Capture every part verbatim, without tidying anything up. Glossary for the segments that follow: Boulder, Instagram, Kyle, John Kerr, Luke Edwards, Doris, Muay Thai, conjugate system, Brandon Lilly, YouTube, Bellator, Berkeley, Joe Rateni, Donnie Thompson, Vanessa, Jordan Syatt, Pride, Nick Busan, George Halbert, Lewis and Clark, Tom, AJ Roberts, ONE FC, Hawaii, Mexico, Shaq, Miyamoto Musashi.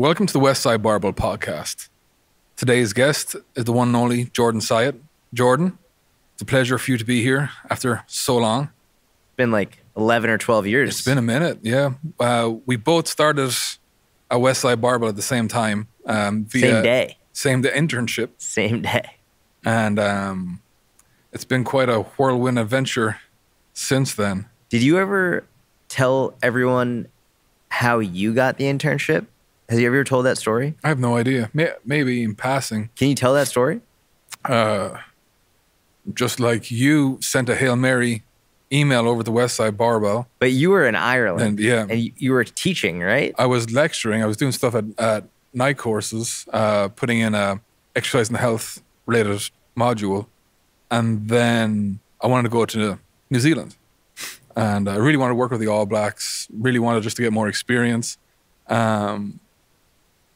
Welcome to the Westside Barbell podcast. Today's guest is the one and only Jordan Syatt. Jordan, it's a pleasure for you to be here after so long. It's been like eleven or twelve years. It's been a minute, yeah. Uh, we both started at Westside Barbell at the same time. Um, via same day. Same day internship. Same day. And um, it's been quite a whirlwind adventure since then. Did you ever tell everyone how you got the internship? Has you ever told that story? I have no idea. Maybe in passing. Can you tell that story? Uh, just like you sent a Hail Mary email over to Westside Barbell. But you were in Ireland. And, yeah. And you, you were teaching, right? I was lecturing. I was doing stuff at, at night courses, uh, putting in a exercise and health related module. And then I wanted to go to New Zealand. And I really wanted to work with the All Blacks. Really wanted just to get more experience. Um...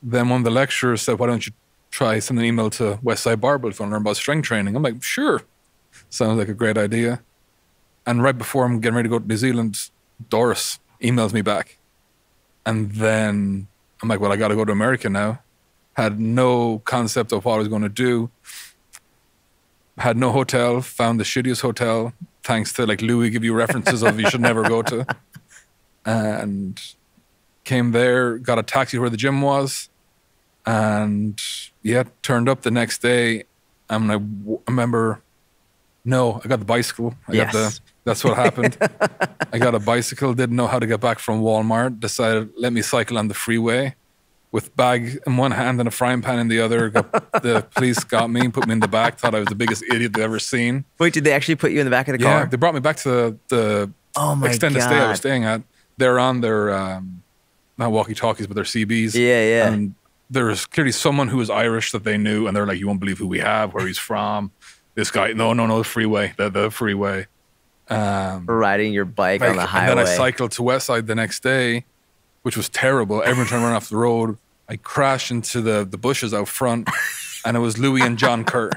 Then one of the lecturers said, why don't you try send an email to Westside Barbell if you want to learn about strength training? I'm like, sure. Sounds like a great idea. And right before I'm getting ready to go to New Zealand, Doris emails me back. And then I'm like, well, I got to go to America now. Had no concept of what I was going to do. Had no hotel, found the shittiest hotel, thanks to like Louie give you references of you should never go to. And came there, got a taxi where the gym was. And yeah, turned up the next day. And I w remember, no, I got the bicycle. I yes. got the, that's what happened. I got a bicycle, didn't know how to get back from Walmart, decided let me cycle on the freeway with bag in one hand and a frying pan in the other. Got, the police got me, put me in the back, thought I was the biggest idiot they'd ever seen. Wait, did they actually put you in the back of the yeah, car? Yeah, they brought me back to the, the oh my extended God. stay I was staying at. They're on their, um, not walkie-talkies, but they're C Bs. Yeah, yeah. And there was clearly someone who was Irish that they knew, and they're like, you won't believe who we have, where he's from. This guy, no, no, no, the freeway, the, the freeway. Um, Riding your bike, bike on the highway. And then I cycled to Westside the next day, which was terrible. Everyone trying to run off the road. I crashed into the, the bushes out front, and it was Louie and John Kerr.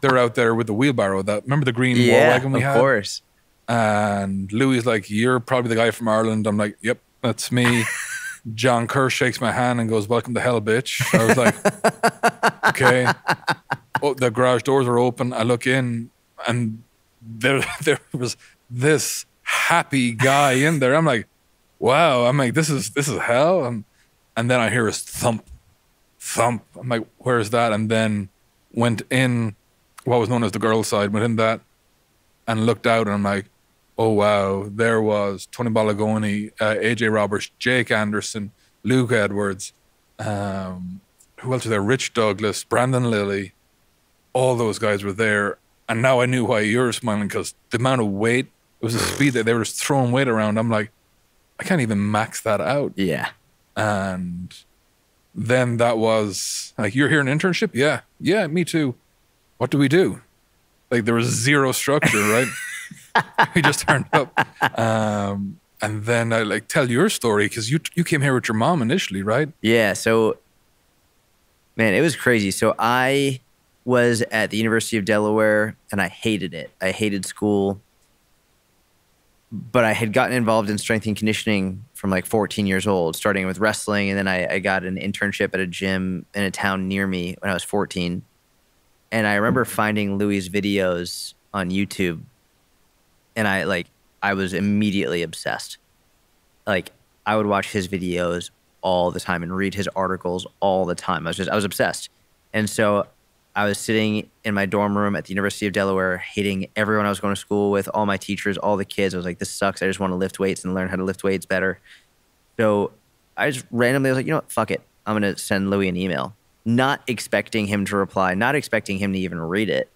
They're out there with the wheelbarrow. That Remember the green yeah, war wagon we of had? of course. And Louie's like, you're probably the guy from Ireland. I'm like, yep. That's me. John Kerr shakes my hand and goes, welcome to hell, bitch. I was like, okay. Oh, the garage doors are open. I look in and there there was this happy guy in there. I'm like, wow. I'm like, this is this is hell. And, and then I hear his thump, thump. I'm like, where is that? And then went in what was known as the girl side, went in that and looked out and I'm like, oh, wow, there was Tony Bolognone, uh, A J Roberts, Jake Anderson, Luke Edwards. Um, who else was there? Rich Douglas, Brandon Lilly. All those guys were there. And now I knew why you were smiling, because the amount of weight, it was the speed that they were just throwing weight around. I'm like, I can't even max that out. Yeah. And then that was like, you're here in an internship? Yeah. Yeah, me too. What do we do? Like there was zero structure, right? We just turned up. Um, and then I like tell your story because you, you came here with your mom initially, right? Yeah. So, man, it was crazy. So I was at the University of Delaware and I hated it. I hated school. But I had gotten involved in strength and conditioning from like fourteen years old, starting with wrestling. And then I, I got an internship at a gym in a town near me when I was fourteen. And I remember finding Louie's videos on YouTube. And I like, I was immediately obsessed. Like I would watch his videos all the time and read his articles all the time. I was just, I was obsessed. And so I was sitting in my dorm room at the University of Delaware, hating everyone I was going to school with, all my teachers, all the kids. I was like, this sucks. I just want to lift weights and learn how to lift weights better. So I just randomly was like, you know what? Fuck it. I'm going to send Louie an email, not expecting him to reply, not expecting him to even read it.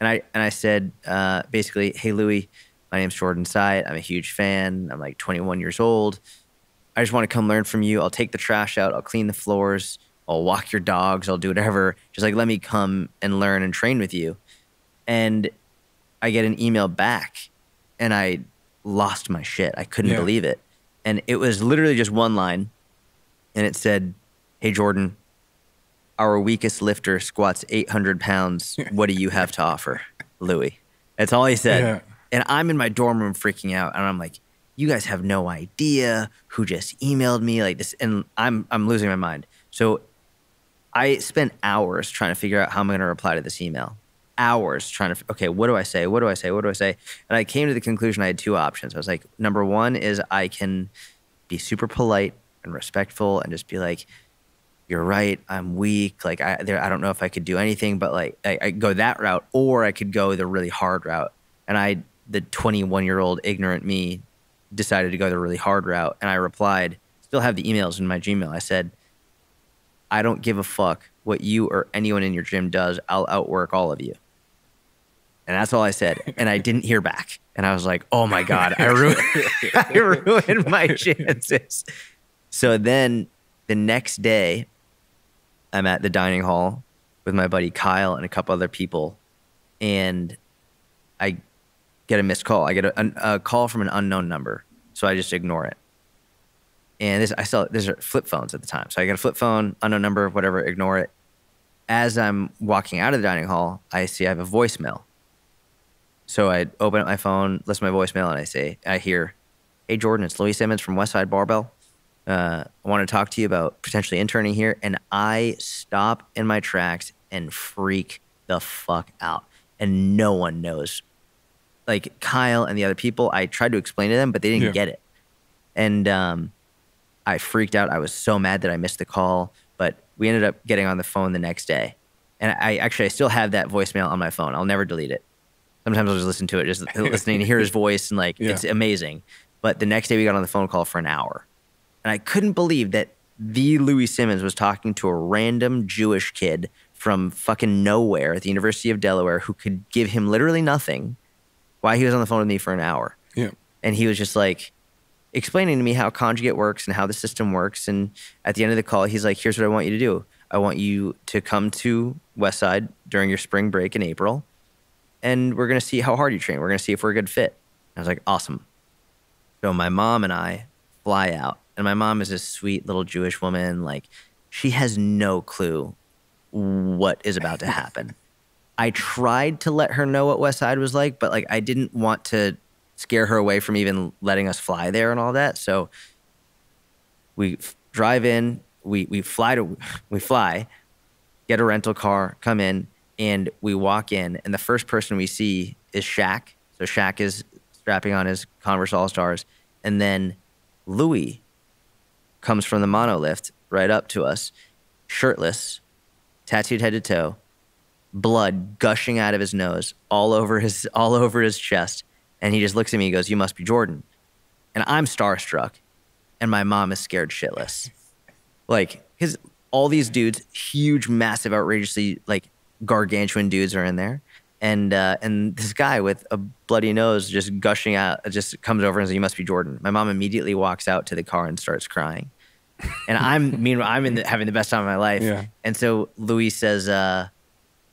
And I, and I said, uh, basically, hey, Louie, my name's Jordan Syatt. I'm a huge fan. I'm like twenty-one years old. I just want to come learn from you. I'll take the trash out. I'll clean the floors. I'll walk your dogs. I'll do whatever. Just like, let me come and learn and train with you. And I get an email back and I lost my shit. I couldn't yeah. believe it. And it was literally just one line. And it said, hey, Jordan, our weakest lifter squats eight hundred pounds. What do you have to offer, Louie? That's all he said. Yeah. And I'm in my dorm room freaking out. And I'm like, you guys have no idea who just emailed me like this. And I'm, I'm losing my mind. So I spent hours trying to figure out how I'm going to reply to this email. Hours trying to, okay, what do I say? What do I say? What do I say? And I came to the conclusion I had two options. I was like, number one is I can be super polite and respectful and just be like, you're right, I'm weak. Like I, there, I don't know if I could do anything, but like I, I go that route, or I could go the really hard route. And I, the twenty-one year old ignorant me decided to go the really hard route. And I replied, still have the emails in my Gmail. I said, I don't give a fuck what you or anyone in your gym does. I'll outwork all of you. And that's all I said. And I didn't hear back. And I was like, oh my God, I ruined, I ruined my chances. So then the next day I'm at the dining hall with my buddy Kyle and a couple other people. And I get a missed call. I get a, a call from an unknown number. So I just ignore it. And this, I saw, there's flip phones at the time. So I got a flip phone, unknown number, whatever, ignore it. As I'm walking out of the dining hall, I see I have a voicemail. So I open up my phone, listen to my voicemail, and I say, I hear, hey Jordan, it's Louie Simmons from Westside Barbell. Uh, I want to talk to you about potentially interning here. And I stop in my tracks and freak the fuck out. And no one knows. Like Kyle and the other people, I tried to explain to them, but they didn't yeah. get it. And um, I freaked out. I was so mad that I missed the call, but we ended up getting on the phone the next day. And I actually, I still have that voicemail on my phone. I'll never delete it. Sometimes I'll just listen to it, just listening to hear his voice. And like, yeah. it's amazing. But the next day we got on the phone call for an hour. And I couldn't believe that the Louie Simmons was talking to a random Jewish kid from fucking nowhere at the University of Delaware who could give him literally nothing while he was on the phone with me for an hour. Yeah. And he was just like explaining to me how conjugate works and how the system works. And at the end of the call, he's like, here's what I want you to do. I want you to come to Westside during your spring break in April, and we're going to see how hard you train. We're going to see if we're a good fit. And I was like, awesome. So my mom and I fly out. And my mom is this sweet little Jewish woman. Like, she has no clue what is about to happen. I tried to let her know what Westside was like, but like I didn't want to scare her away from even letting us fly there and all that. So we drive in, we we fly to we fly, get a rental car, come in, and we walk in. And the first person we see is Shaq. So Shaq is strapping on his Converse All Stars, and then Louie comes from the monolift right up to us, shirtless, tattooed head to toe, blood gushing out of his nose, all over his all over his chest. And he just looks at me and goes, you must be Jordan. And I'm starstruck. And my mom is scared shitless. Like, because all these dudes, huge, massive, outrageously, like, gargantuan dudes are in there. And uh, and this guy with a bloody nose just gushing out, just comes over and says, you must be Jordan. My mom immediately walks out to the car and starts crying. And I'm, meanwhile, I'm in the, having the best time of my life. Yeah. And so Louis says, uh,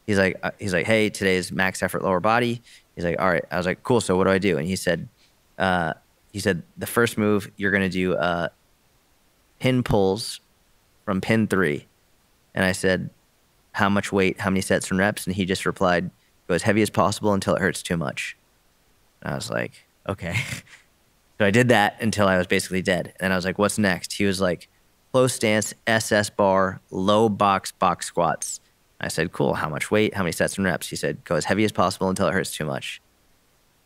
he's like, uh, he's like, hey, today's max effort lower body. He's like, all right. I was like, cool. So what do I do? And he said, uh, he said, the first move, you're going to do uh, pin pulls from pin three. And I said, how much weight, how many sets and reps? And he just replied, go as heavy as possible until it hurts too much. And I was like, okay. So I did that until I was basically dead. And I was like, what's next? He was like, low stance, S S bar, low box, box squats. And I said, cool, how much weight, how many sets and reps? He said, go as heavy as possible until it hurts too much.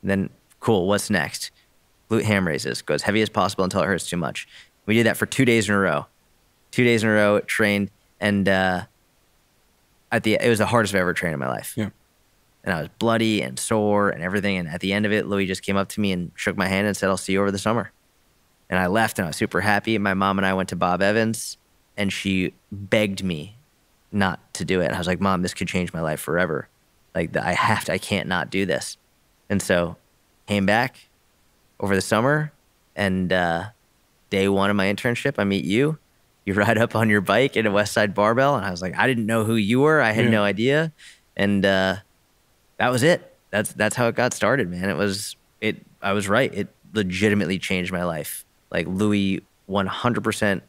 And then, cool, what's next? Glute ham raises, go as heavy as possible until it hurts too much. We did that for two days in a row. Two days in a row, trained, and uh, at the it was the hardest I've ever trained in my life. Yeah. And I was bloody and sore and everything. And at the end of it, Louie just came up to me and shook my hand and said, I'll see you over the summer. And I left and I was super happy. My mom and I went to Bob Evans and she begged me not to do it. And I was like, Mom, this could change my life forever. Like, I have to, I can't not do this. And so came back over the summer, and uh, day one of my internship, I meet you. You ride up on your bike in a Westside Barbell. And I was like, I didn't know who you were. I had yeah. no idea. And, uh, that was it. That's that's how it got started, man. It was it. I was right. It legitimately changed my life. Like Louie, one hundred percent.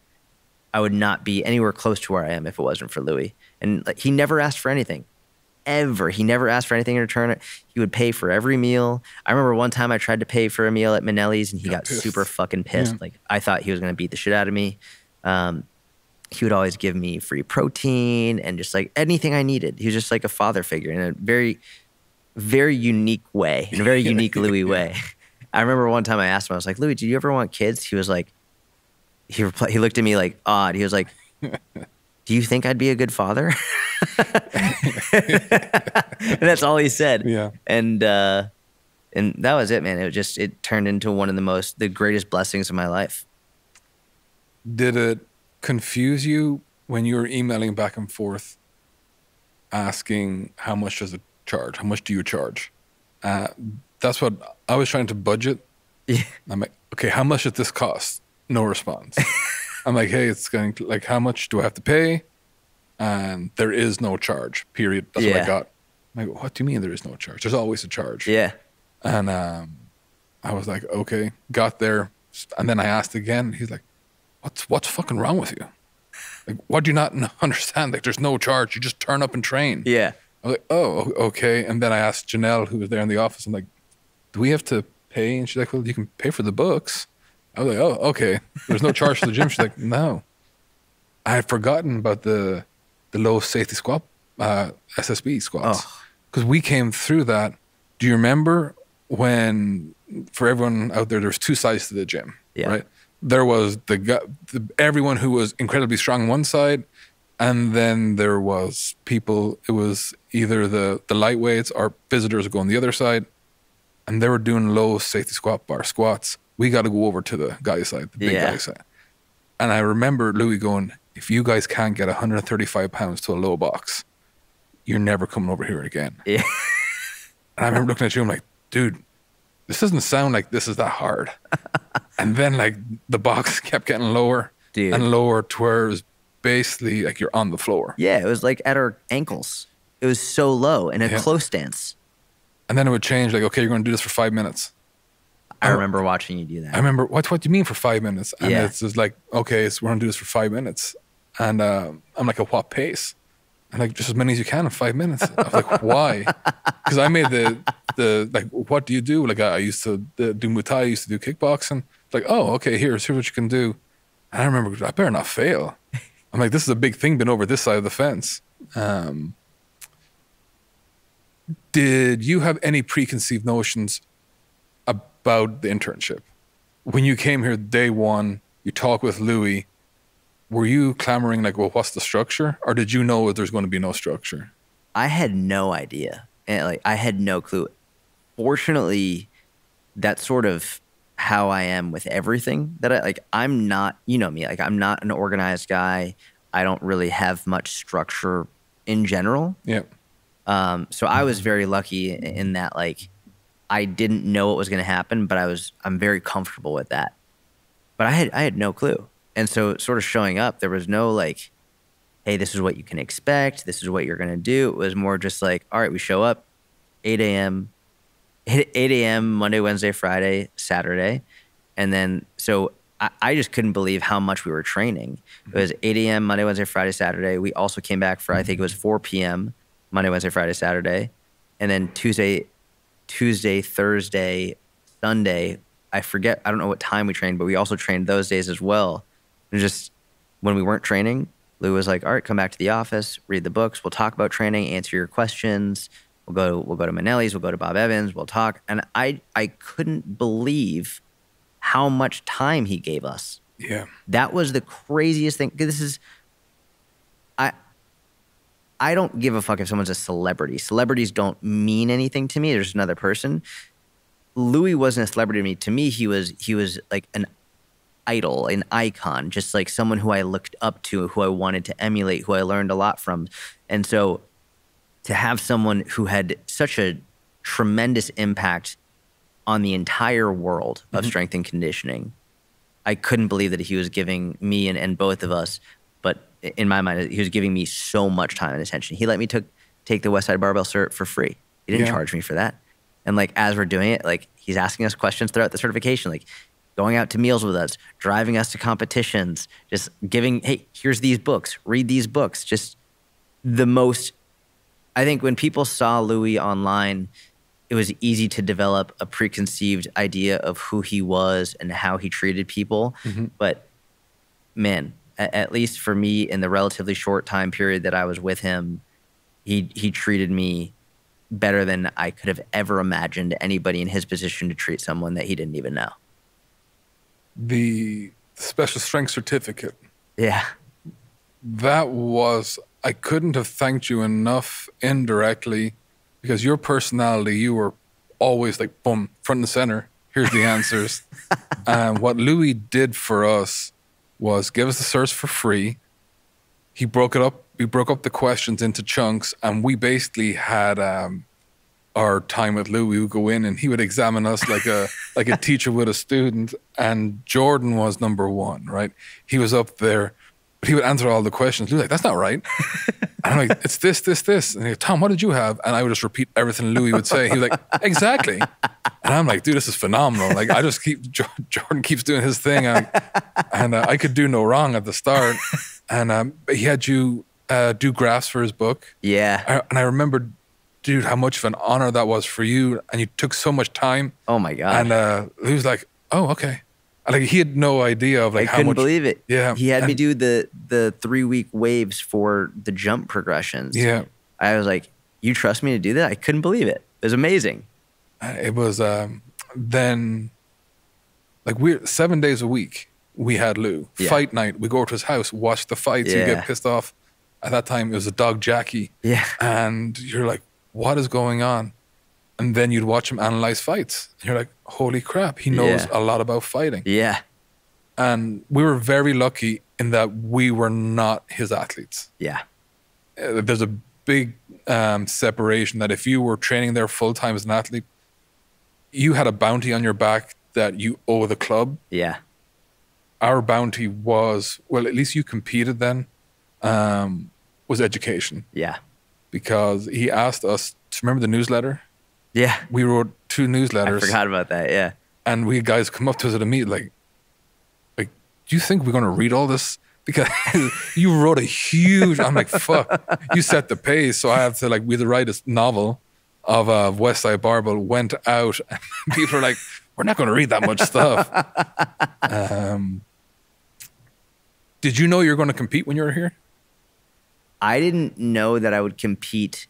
I would not be anywhere close to where I am if it wasn't for Louie. And like, he never asked for anything. ever. He never asked for anything in return. He would pay for every meal. I remember one time I tried to pay for a meal at Minnelli's and he got, got super fucking pissed. Yeah. Like, I thought he was going to beat the shit out of me. Um, he would always give me free protein and just like anything I needed. He was just like a father figure in a very, very unique way, in a very unique Louie way. I remember one time I asked him, I was like, Louie, do you ever want kids? He was like, he, replied, he looked at me like odd. He was like, do you think I'd be a good father? And that's all he said. Yeah. And, uh, and that was it, man. It was just, it turned into one of the most, the greatest blessings of my life. Did it confuse you when you were emailing back and forth asking how much does it charge? How much do you charge? Uh, that's what I was trying to budget. Yeah. I'm like, okay, how much does this cost? No response. I'm like, hey, it's going to, like, how much do I have to pay? And there is no charge, period. That's yeah. what I got. I'm like, what do you mean there is no charge? There's always a charge. Yeah. And um, I was like, okay, got there. And then I asked again. He's like, what's, what's fucking wrong with you? Like, what do you not understand? Like, there's no charge. You just turn up and train. Yeah. I was like, oh, okay. And then I asked Janelle, who was there in the office. I'm like, do we have to pay? And she's like, well, you can pay for the books. I was like, oh, okay. There's no charge for the gym. She's like, no. I had forgotten about the the low safety squat, uh, S S B squats. Because oh. we came through that. Do you remember when, for everyone out there, there's two sides to the gym, yeah. right? There was the, the everyone who was incredibly strong on one side, and then there was people, it was either the, the lightweights or visitors would go on the other side, and they were doing low safety squat bar squats. We got to go over to the guy side, the big yeah. guy side. And I remember Louie going, if you guys can't get one hundred thirty-five pounds to a low box, you're never coming over here again. Yeah. And I remember looking at you, I'm like, dude, this doesn't sound like this is that hard. And then like the box kept getting lower dude. and lower to where it was basically like you're on the floor. Yeah, it was like at our ankles. It was so low in a yeah. close stance. And then it would change like, okay, you're going to do this for five minutes. I remember watching you do that. I remember, what what do you mean for five minutes? And yeah. it's just like, okay, it's, we're going to do this for five minutes. And uh, I'm like, at what pace? And like, just as many as you can in five minutes. I was like, why? Because I made the, the like, what do you do? Like, I used to do Muay Thai, I used to do kickboxing. It's like, oh, okay, here's, here's what you can do. And I remember, I better not fail. I'm like, this is a big thing, been over this side of the fence. Um, did you have any preconceived notions about the internship? When you came here day one, you talk with Louie, were you clamoring like, well, what's the structure? Or did you know that there's going to be no structure? I had no idea. And like, I had no clue. Fortunately, that's sort of how I am with everything that I, like, I'm not, you know me, like I'm not an organized guy. I don't really have much structure in general. Yeah. Um, so I was very lucky in that, like, I didn't know what was going to happen, but I was, I'm very comfortable with that. But I had, I had no clue. And so sort of showing up, there was no like, hey, this is what you can expect. This is what you're going to do. It was more just like, all right, we show up eight A M, eight A M Monday, Wednesday, Friday, Saturday. And then, so I, I just couldn't believe how much we were training. It was eight A M Monday, Wednesday, Friday, Saturday. We also came back for, I think it was four P M Monday, Wednesday, Friday, Saturday. And then Tuesday, Tuesday, Thursday, Sunday, I forget, I don't know what time we trained, but we also trained those days as well. And just when we weren't training, Louie was like, all right, come back to the office, read the books. We'll talk about training, answer your questions. We'll go, we'll go to Minnelli's, we'll go to Bob Evans, we'll talk. And I, I couldn't believe how much time he gave us. Yeah. That was the craziest thing. This is, I, I don't give a fuck if someone's a celebrity. Celebrities don't mean anything to me. There's another person. Louie wasn't a celebrity to me. To me, he was he was like an idol, an icon, just like someone who I looked up to, who I wanted to emulate, who I learned a lot from. And so to have someone who had such a tremendous impact on the entire world of mm-hmm. strength and conditioning, I couldn't believe that he was giving me and, and both of us, but in my mind, he was giving me so much time and attention. He let me took, take the Westside Barbell cert for free. He didn't yeah. charge me for that. And like, as we're doing it, like he's asking us questions throughout the certification, like going out to meals with us, driving us to competitions, just giving, hey, here's these books, read these books. Just the most I think when people saw Louie online, it was easy to develop a preconceived idea of who he was and how he treated people. Mm-hmm. But man, at, at least for me, in the relatively short time period that I was with him, he he treated me better than I could have ever imagined anybody in his position to treat someone that he didn't even know. The special strength certificate. Yeah. That was, I couldn't have thanked you enough indirectly, because your personality, you were always like, boom, front and center. Here's the answers. And what Louie did for us was give us the certs for free. He broke it up. We broke up the questions into chunks, and we basically had um, our time with Louie. We would go in, and he would examine us like a like a teacher with a student. And Jordan was number one, right? He was up there. He would answer all the questions. Louis was like, that's not right. And I'm like, it's this, this, this. And he goes, Tom, what did you have? And I would just repeat everything Louis would say. He was like, exactly. And I'm like, dude, this is phenomenal. Like, I just keep, Jordan keeps doing his thing. And, and uh, I could do no wrong at the start. And um, he had you uh, do graphs for his book. Yeah. I, and I remember, dude, how much of an honor that was for you. And you took so much time. Oh my God. And uh, Louis was like, oh, okay. Like, he had no idea of like I how much. I couldn't believe it. Yeah. He had and, me do the the three week waves for the jump progressions. Yeah. I was like, you trust me to do that? I couldn't believe it. It was amazing. It was um, then like we're seven days a week. We had Lou yeah. fight night. We go to his house, watch the fights. Yeah. You get pissed off. At that time, it was a dog Jackie. Yeah. And you're like, what is going on? And then you'd watch him analyze fights. And you're like, holy crap, he knows yeah. a lot about fighting. Yeah. And we were very lucky in that we were not his athletes. Yeah. There's a big um, separation that if you were training there full time as an athlete, you had a bounty on your back that you owe the club. Yeah. Our bounty was, well, at least you competed then, um, was education. Yeah. Because he asked us, remember the newsletter? Yeah. We wrote two newsletters. I forgot about that, yeah. And we guys come up to us at a meet like, like, do you think we're going to read all this? Because you wrote a huge, I'm like, fuck, you set the pace. So I have to like, we had to write a novel of uh, Westside Barbell, went out. And people are like, we're not going to read that much stuff. um, did you know you were going to compete when you were here? I didn't know that I would compete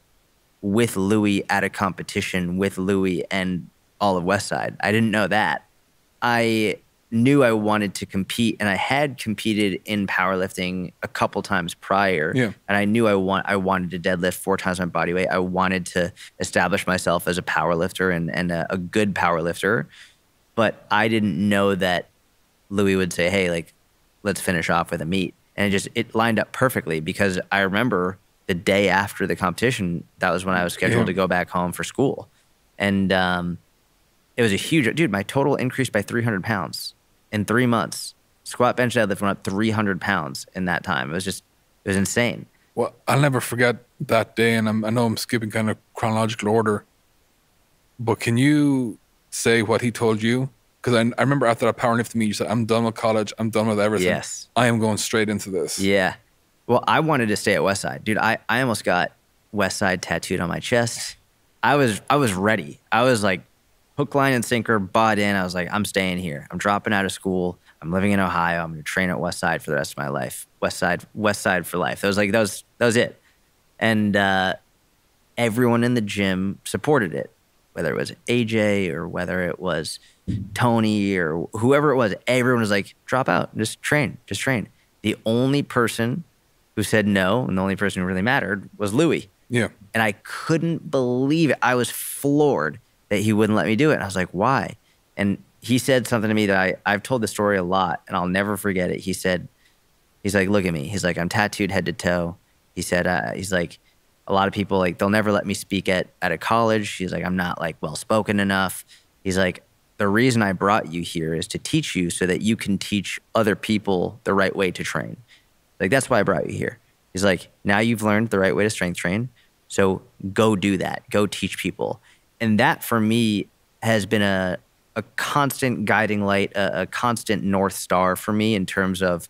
with Louie at a competition with Louie and all of Westside. I didn't know that. I knew I wanted to compete, and I had competed in powerlifting a couple times prior. Yeah. And I knew I want I wanted to deadlift four times my body weight. I wanted to establish myself as a powerlifter and, and a, a good powerlifter. But I didn't know that Louie would say, hey, like, let's finish off with a meet. And it just, it lined up perfectly, because I remember the day after the competition, that was when I was scheduled yeah. to go back home for school. And um, it was a huge, dude, my total increased by three hundred pounds in three months. Squat, bench, deadlift went up three hundred pounds in that time. It was just, it was insane. Well, I'll never forget that day. And I'm, I know I'm skipping kind of chronological order, but can you say what he told you? Because I, I remember after that powerlifting meet, you said, I'm done with college. I'm done with everything. Yes. I am going straight into this. Yeah. Well, I wanted to stay at Westside. Dude, I, I almost got Westside tattooed on my chest. I was I was ready. I was like hook, line, and sinker, bought in. I was like, I'm staying here. I'm dropping out of school. I'm living in Ohio. I'm gonna train at Westside for the rest of my life. Westside, Westside for life. That was like that was that was it. And uh, everyone in the gym supported it, whether it was A J or whether it was Tony or whoever it was. Everyone was like, drop out, just train, just train. The only person who said no, and the only person who really mattered was Louie. Yeah. And I couldn't believe it. I was floored that he wouldn't let me do it. And I was like, why? And he said something to me that I, I've told the story a lot, and I'll never forget it. He said, he's like, look at me. He's like, I'm tattooed head to toe. He said, uh, he's like, a lot of people, like, they'll never let me speak at, at a college. He's like, I'm not, like, well-spoken enough. He's like, the reason I brought you here is to teach you so that you can teach other people the right way to train. Like, that's why I brought you here. He's like, now you've learned the right way to strength train, so go do that. Go teach people. And that, for me, has been a, a constant guiding light, a, a constant North Star for me in terms of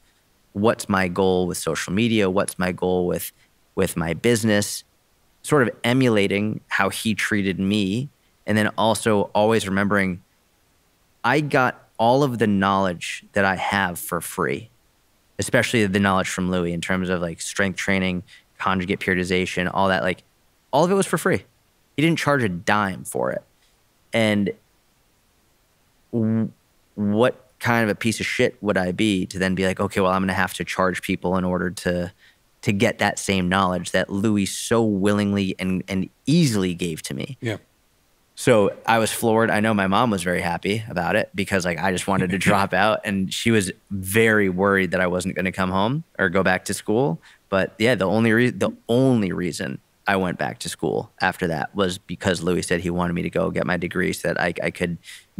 what's my goal with social media, what's my goal with, with my business. sort of emulating how he treated me, and then also always remembering I got all of the knowledge that I have for free, especially the knowledge from Louie in terms of like strength training, conjugate periodization, all that, like all of it was for free. He didn't charge a dime for it. And what kind of a piece of shit would I be to then be like, okay, well, I'm going to have to charge people in order to to get that same knowledge that Louis so willingly and, and easily gave to me. Yeah. So I was floored. I know my mom was very happy about it because like I just wanted to drop out, and she was very worried that I wasn't going to come home or go back to school. But yeah, the only re- the only reason I went back to school after that was because Louis said he wanted me to go get my degree so that I, I could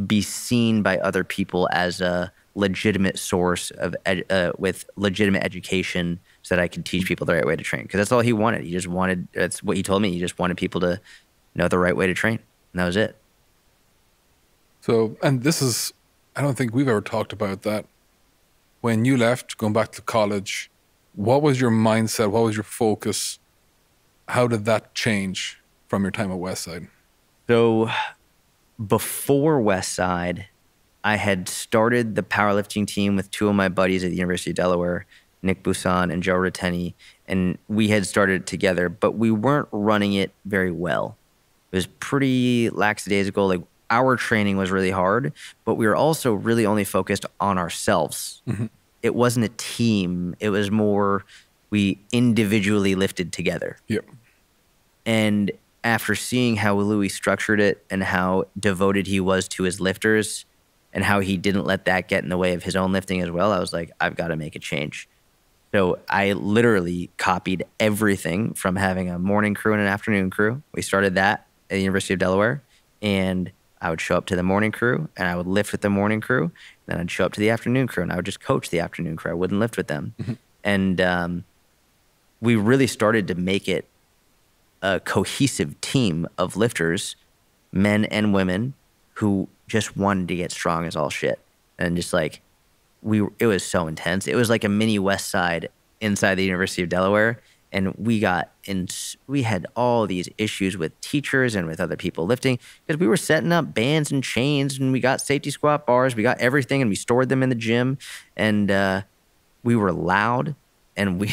be seen by other people as a legitimate source of ed, uh, with legitimate education, so that I could teach people the right way to train. Because that's all he wanted. He just wanted, that's what he told me. He just wanted people to know the right way to train. And that was it. So, and this is, I don't think we've ever talked about that. When you left, going back to college, what was your mindset? What was your focus? How did that change from your time at Westside? So before Westside, I had started the powerlifting team with two of my buddies at the University of Delaware, Nick Busan and Joe Rateni, and we had started it together, but we weren't running it very well. It was pretty lackadaisical. Like our training was really hard, but we were also really only focused on ourselves. Mm-hmm. It wasn't a team. It was more... we individually lifted together. Yep. And after seeing how Louis structured it and how devoted he was to his lifters and how he didn't let that get in the way of his own lifting as well, I was like, I've got to make a change. So I literally copied everything from having a morning crew and an afternoon crew. We started that at the University of Delaware, and I would show up to the morning crew and I would lift with the morning crew. Then I'd show up to the afternoon crew and I would just coach the afternoon crew. I wouldn't lift with them. Mm-hmm. And, um, we really started to make it a cohesive team of lifters, men and women, who just wanted to get strong as all shit. And just like, we, it was so intense. It was like a mini West Side inside the University of Delaware. And we got in, we had all these issues with teachers and with other people lifting because we were setting up bands and chains, and we got safety squat bars, we got everything, and we stored them in the gym. And, uh, we were loud. And we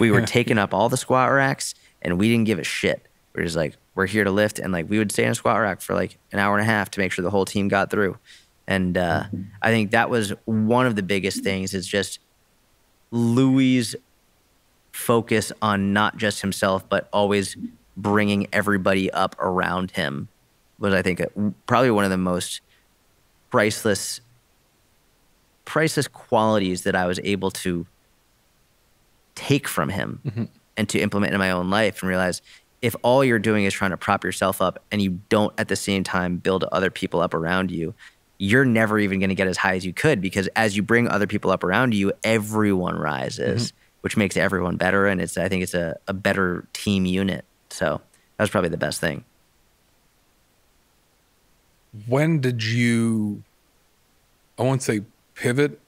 we were taking up all the squat racks, and we didn't give a shit. We're just like, we're here to lift. And like, we would stay in a squat rack for like an hour and a half to make sure the whole team got through. And uh, I think that was one of the biggest things, is just Louis' focus on not just himself, but always bringing everybody up around him was, I think, probably one of the most priceless, priceless qualities that I was able to take from him, mm-hmm, and to implement in my own life, and realize if all you're doing is trying to prop yourself up and you don't at the same time build other people up around you, you're never even going to get as high as you could, because as you bring other people up around you, everyone rises, mm-hmm, which makes everyone better. And it's, I think it's a, a better team unit. So that was probably the best thing. When did you, I won't say pivot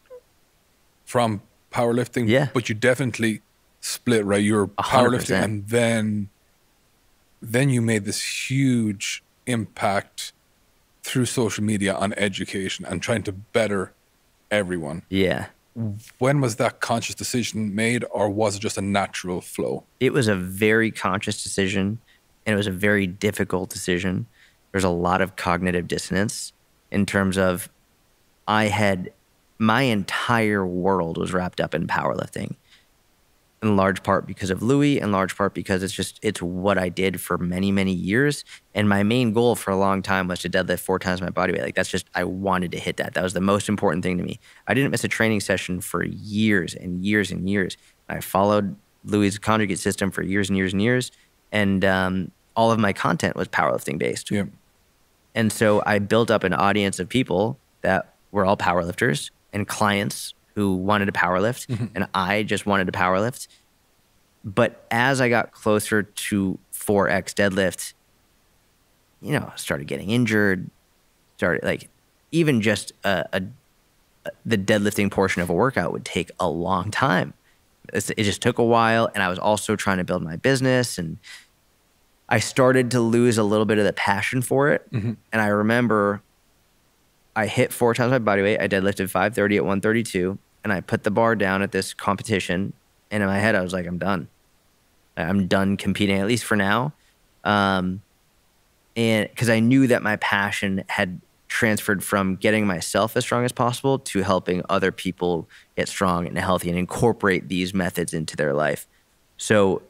from powerlifting, yeah, but you definitely split, right? You were powerlifting, and then then you made this huge impact through social media on education and trying to better everyone. Yeah. When was that conscious decision made, or was it just a natural flow? It was a very conscious decision, and it was a very difficult decision. There's a lot of cognitive dissonance in terms of I had... my entire world was wrapped up in powerlifting, in large part because of Louis, in large part because it's just, it's what I did for many, many years. And my main goal for a long time was to deadlift four times my body weight. Like that's just, I wanted to hit that. That was the most important thing to me. I didn't miss a training session for years and years and years. I followed Louis' conjugate system for years and years and years. And um, all of my content was powerlifting based. Yeah. And so I built up an audience of people that were all powerlifters, and clients who wanted to powerlift, mm-hmm, and I just wanted to powerlift. But as I got closer to four X deadlift, you know, I started getting injured, started like even just a, a, the deadlifting portion of a workout would take a long time. It's, it just took a while, and I was also trying to build my business, and I started to lose a little bit of the passion for it. Mm-hmm. And I remember I hit four times my body weight. I deadlifted five thirty at one thirty-two. And I put the bar down at this competition. And in my head, I was like, I'm done. I'm done competing, at least for now. Um, and because I knew that my passion had transferred from getting myself as strong as possible to helping other people get strong and healthy and incorporate these methods into their life. So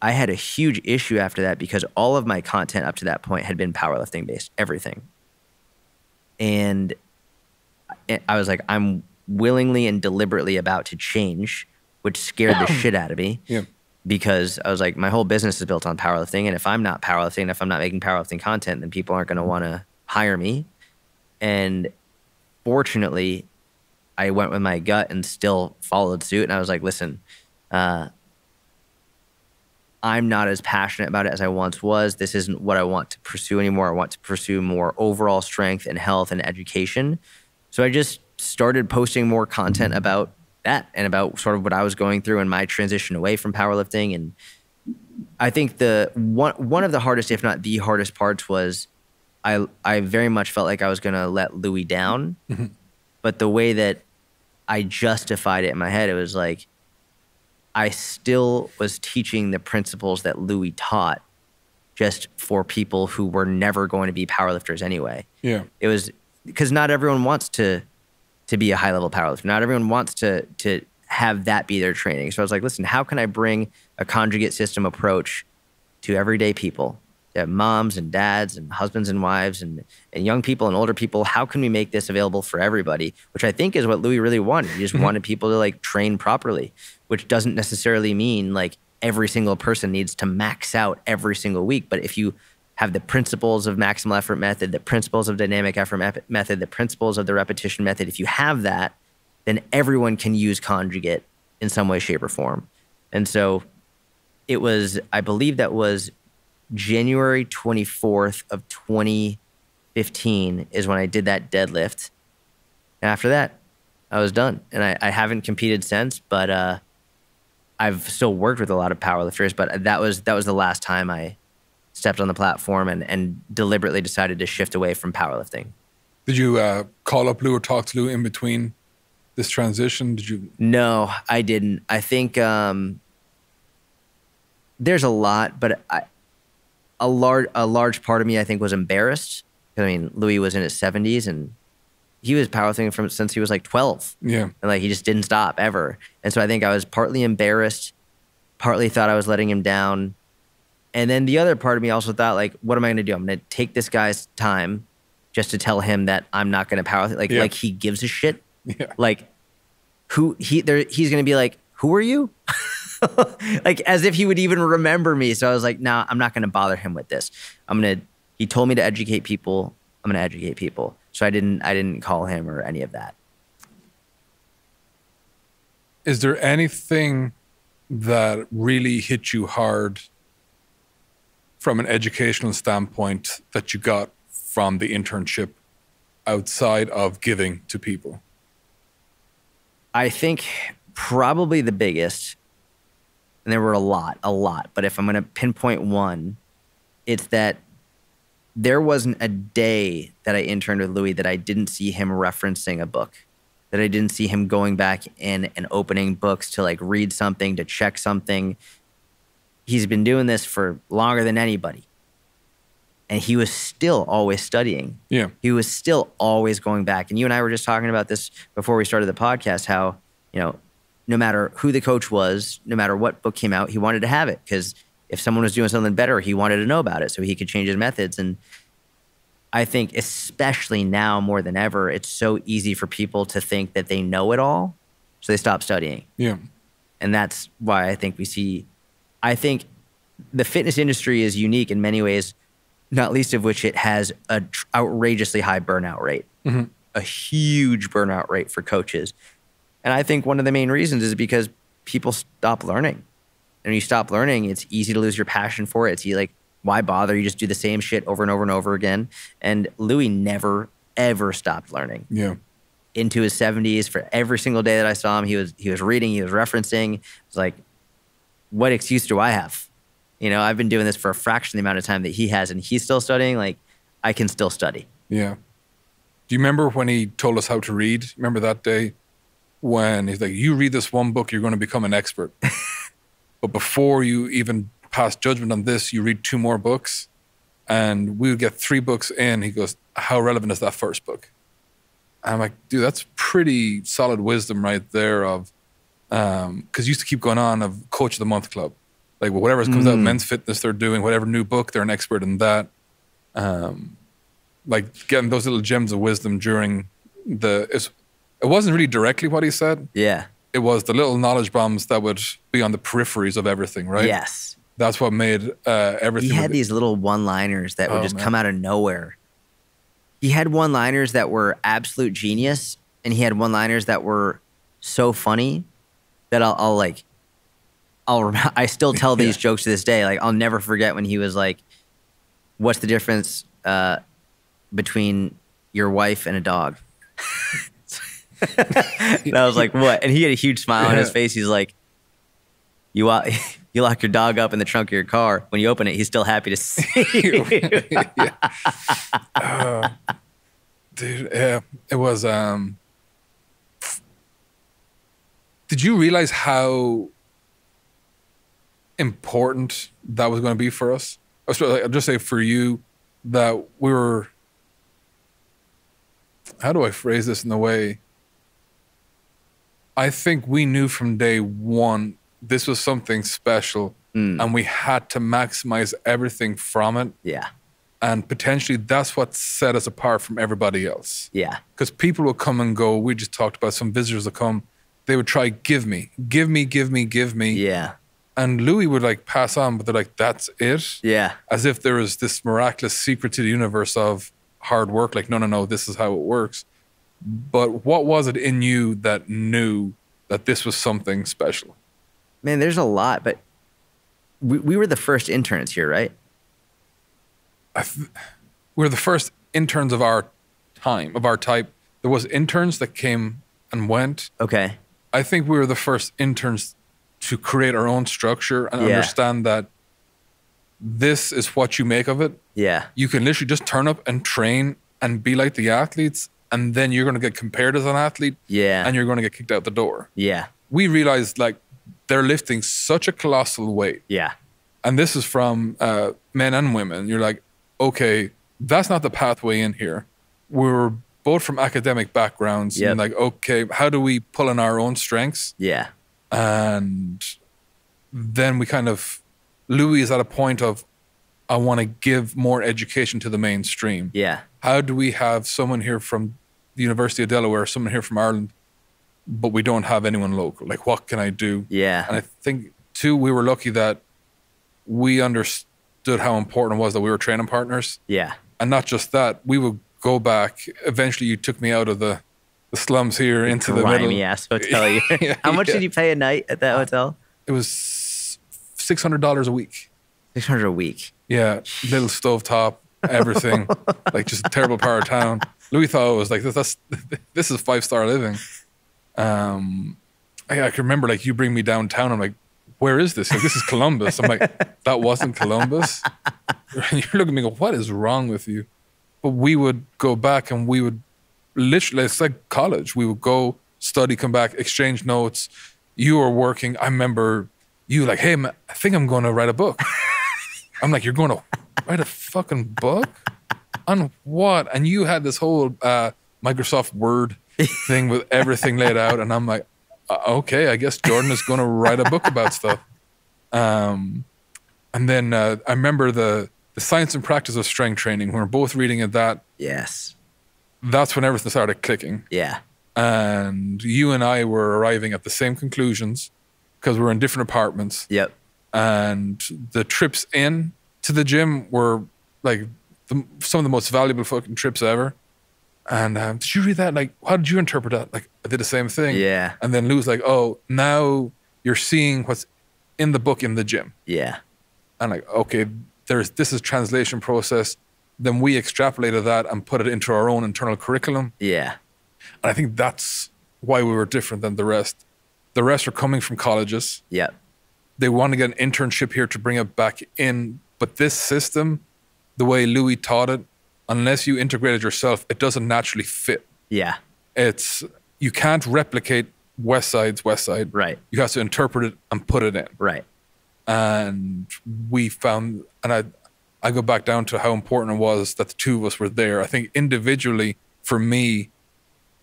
I had a huge issue after that because all of my content up to that point had been powerlifting based, everything. And I was like, I'm willingly and deliberately about to change, which scared the shit out of me. Yeah. Because I was like, my whole business is built on powerlifting. And if I'm not powerlifting, if I'm not making powerlifting content, then people aren't going to want to hire me. And fortunately, I went with my gut and still followed suit. And I was like, listen, uh, I'm not as passionate about it as I once was. This isn't what I want to pursue anymore. I want to pursue more overall strength and health and education. So I just started posting more content about that and about sort of what I was going through and my transition away from powerlifting. And I think the one, one of the hardest, if not the hardest parts was I, I very much felt like I was going to let Louie down. Mm-hmm. But the way that I justified it in my head, it was like, I still was teaching the principles that Louie taught just for people who were never going to be powerlifters anyway. Yeah. It was because not everyone wants to to be a high-level powerlifter. Not everyone wants to to have that be their training. So I was like, listen, how can I bring a conjugate system approach to everyday people, to moms and dads and husbands and wives and, and young people and older people? How can we make this available for everybody? Which I think is what Louie really wanted. He just wanted people to like train properly, which doesn't necessarily mean like every single person needs to max out every single week. But if you have the principles of maximal effort method, the principles of dynamic effort method, the principles of the repetition method, if you have that, then everyone can use conjugate in some way, shape, or form. And so it was, I believe that was January twenty-fourth of twenty fifteen is when I did that deadlift. And after that, I was done. And I, I haven't competed since, but uh, I've still worked with a lot of powerlifters, but that was that was the last time I stepped on the platform and, and deliberately decided to shift away from powerlifting. Did you uh, call up Lou or talk to Lou in between this transition? Did you? No, I didn't. I think um, there's a lot, but I, a, lar a large part of me, I think, was embarrassed. I mean, Louie was in his seventies and he was powerlifting from since he was like twelve. Yeah. And like he just didn't stop ever. And so I think I was partly embarrassed, partly thought I was letting him down. And then the other part of me also thought like, what am I going to do? I'm going to take this guy's time just to tell him that I'm not going to powerlift. Like, yeah. like he gives a shit. Yeah. Like who he there, he's going to be like, who are you? Like as if he would even remember me. So I was like, nah, I'm not going to bother him with this. I'm going to, he told me to educate people. I'm going to educate people. So I didn't, I didn't call him or any of that. Is there anything that really hit you hard from an educational standpoint that you got from the internship outside of giving to people? I think probably the biggest, and there were a lot, a lot, but if I'm going to pinpoint one, it's that there wasn't a day that I interned with Louie that I didn't see him referencing a book, that I didn't see him going back in and opening books to like read something, to check something. He's been doing this for longer than anybody. And he was still always studying. Yeah. He was still always going back. And you and I were just talking about this before we started the podcast, how, you know, no matter who the coach was, no matter what book came out, he wanted to have it because if someone was doing something better, he wanted to know about it so he could change his methods. And I think especially now more than ever, it's so easy for people to think that they know it all. So they stop studying. Yeah. And that's why I think we see... I think the fitness industry is unique in many ways, not least of which it has an outrageously high burnout rate, mm-hmm. a huge burnout rate for coaches. And I think one of the main reasons is because people stop learning. And when you stop learning, it's easy to lose your passion for it. It's like, why bother? You just do the same shit over and over and over again. And Louie never, ever stopped learning. Yeah. Into his seventies, for every single day that I saw him, he was, he was reading, he was referencing. It was like, what excuse do I have? You know, I've been doing this for a fraction of the amount of time that he has, and he's still studying. Like, I can still study. Yeah. Do you remember when he told us how to read? Remember that day when he's like, you read this one book, you're going to become an expert. But before you even pass judgment on this, you read two more books. And we would get three books in. He goes, how relevant is that first book? And I'm like, dude, that's pretty solid wisdom right there of, um, because you used to keep going on of Coach of the Month Club. Like, well, whatever comes mm. out, Men's Fitness, they're doing whatever new book, they're an expert in that. Um, like getting those little gems of wisdom during the, it's, it wasn't really directly what he said. Yeah. It was the little knowledge bombs that would be on the peripheries of everything, right? Yes. That's what made uh, everything. He had these little one-liners that would oh, just man. come out of nowhere. He had one-liners that were absolute genius, and he had one-liners that were so funny that I'll, I'll like, I'll remember, I still tell these yeah. jokes to this day. Like, I'll never forget when he was like, what's the difference uh, between your wife and a dog? And I was like, what? And he had a huge smile yeah. on his face. He's like, you are... You lock your dog up in the trunk of your car. When you open it, he's still happy to see you. yeah. uh, dude, yeah, it was... Um, did you realize how important that was going to be for us? I'll just say for you that we were... How do I phrase this in a way? I think we knew from day one this was something special mm. and we had to maximize everything from it. Yeah. And potentially that's what set us apart from everybody else. Yeah. Because people will come and go. We just talked about some visitors that come. They would try, give me, give me, give me, give me. Yeah. And Louie would like pass on, but they're like, that's it? Yeah. As if there is this miraculous secret to the universe of hard work. Like, no, no, no, this is how it works. But what was it in you that knew that this was something special? Man, there's a lot, but we, we were the first interns here, right? I th we were the first interns of our time, of our type. There was interns that came and went. Okay. I think we were the first interns to create our own structure and yeah. understand that this is what you make of it. Yeah. You can literally just turn up and train and be like the athletes, and then you're going to get compared as an athlete. Yeah. And you're going to get kicked out the door. Yeah. We realized, like, they're lifting such a colossal weight. Yeah. And this is from uh, men and women. You're like, okay, that's not the pathway in here. We were both from academic backgrounds. Yep. And like, okay, how do we pull in our own strengths? Yeah. And then we kind of, Louie is at a point of, I want to give more education to the mainstream. Yeah. How do we have someone here from the University of Delaware, someone here from Ireland, but we don't have anyone local? Like, what can I do? Yeah. And I think, too, we were lucky that we understood how important it was that we were training partners. Yeah. And not just that, we would go back. Eventually, you took me out of the, the slums here the into the middle. Grimy-ass hotel. yeah, how much yeah. did you pay a night at that hotel? It was six hundred dollars a week. six hundred dollars a week? Yeah. Little stovetop, everything. Like, just a terrible part of town. Louis thought it was like, that's, this is five-star living. Um, I, I can remember, like, you bring me downtown. I'm like, where is this? Like, this is Columbus. I'm like, that wasn't Columbus. And you're looking at me and go, what is wrong with you? But we would go back and we would literally, it's like college. We would go study, come back, exchange notes. You were working. I remember you like, hey, man, I think I'm going to write a book. I'm like, you're going to write a fucking book? On what? And you had this whole uh, Microsoft Word thing with everything laid out, and I'm like, okay, I guess Jordan is going to write a book about stuff. Um, and then uh, I remember the the science and practice of strength training. We were both reading at that. Yes, that's when everything started clicking. Yeah, and you and I were arriving at the same conclusions because we were in different apartments. Yep, and the trips in to the gym were like the, some of the most valuable fucking trips ever. And um, did you read that? Like, how did you interpret that? Like, I did the same thing. Yeah. And then Lou's like, oh, now you're seeing what's in the book in the gym. Yeah. And like, okay, there's this is translation process. Then we extrapolated that and put it into our own internal curriculum. Yeah. And I think that's why we were different than the rest. The rest are coming from colleges. Yeah. they want to get an internship here to bring it back in. But this system, the way Louie taught it, unless you integrate it yourself, it doesn't naturally fit. Yeah. It's, you can't replicate Westside's Westside. Right. You have to interpret it and put it in. Right. And we found, and I, I go back down to how important it was that the two of us were there. I think individually, for me,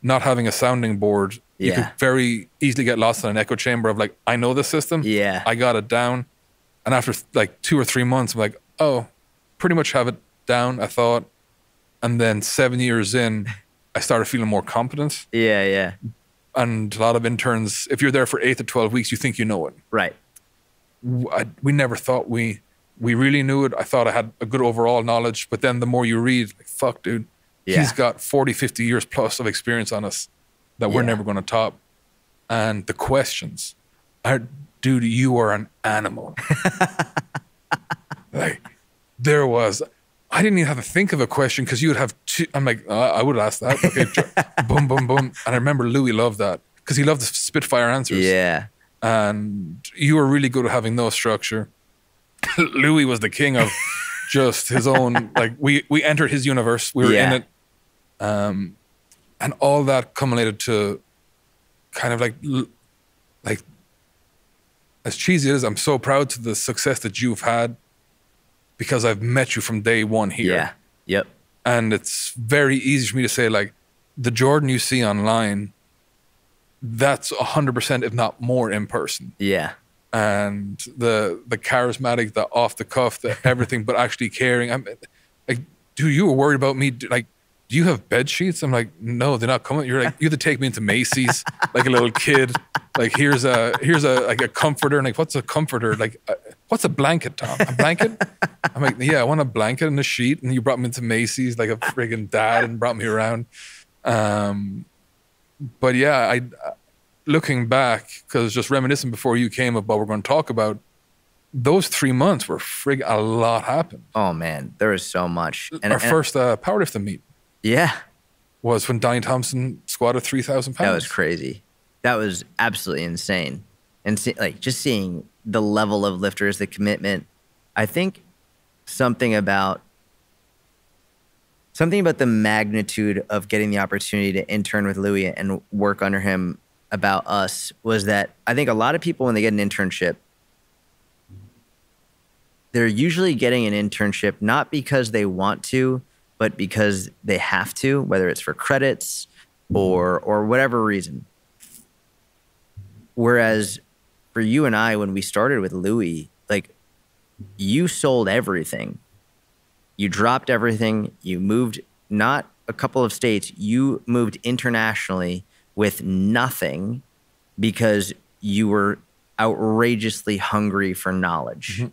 not having a sounding board, yeah. you could very easily get lost in an echo chamber of like, I know this system. Yeah. I got it down. And after like two or three months, I'm like, oh, pretty much have it down, I thought. And then seven years in, I started feeling more confident. Yeah, yeah. And a lot of interns, if you're there for eight to twelve weeks, you think you know it. Right. I, we never thought we... We really knew it. I thought I had a good overall knowledge, but then the more you read, like, fuck, dude, yeah. he's got forty, fifty years plus of experience on us that yeah. we're never going to top. And the questions are, dude, you are an animal. Like, there was, I didn't even have to think of a question because you would have two. I'm like, oh, I would ask that. Okay, boom, boom, boom. And I remember Louie loved that because he loved the spitfire answers. Yeah. And you were really good at having no structure. Louie was the king of just his own, like we, we entered his universe. We were yeah. in it. Um, and all that culminated to kind of like, like as cheesy as I'm so proud to the success that you've had because I've met you from day one here. Yeah. Yep. And it's very easy for me to say like the Jordan you see online, that's a hundred percent, if not more in person. Yeah. And the the charismatic, the off the cuff, the everything, but actually caring. I'm like, dude, you were worried about me. Like, do you have bed sheets? I'm like, no, they're not coming. You're like, you have to take me into Macy's, like a little kid. Like, here's a here's a like a comforter. And like, what's a comforter? Like, uh, what's a blanket, Tom? A blanket? I'm like, yeah, I want a blanket and a sheet. And you brought me into Macy's like a friggin' dad and brought me around. Um, but yeah, I. Looking back, because just reminiscing before you came about what we're going to talk about, those three months were frig. A lot happened. Oh man, there was so much. And, Our and, first uh, powerlifting meet, yeah, was when Donnie Thompson squatted three thousand pounds. That was crazy. That was absolutely insane. And see, like just seeing the level of lifters, the commitment. I think something about something about the magnitude of getting the opportunity to intern with Louie and work under him. About us was that I think a lot of people when they get an internship, they're usually getting an internship not because they want to, but because they have to, whether it's for credits or or whatever reason. Whereas for you and I, when we started with Louie, like you sold everything. You dropped everything. You moved not a couple of states, you moved internationally with nothing because you were outrageously hungry for knowledge. Mm-hmm.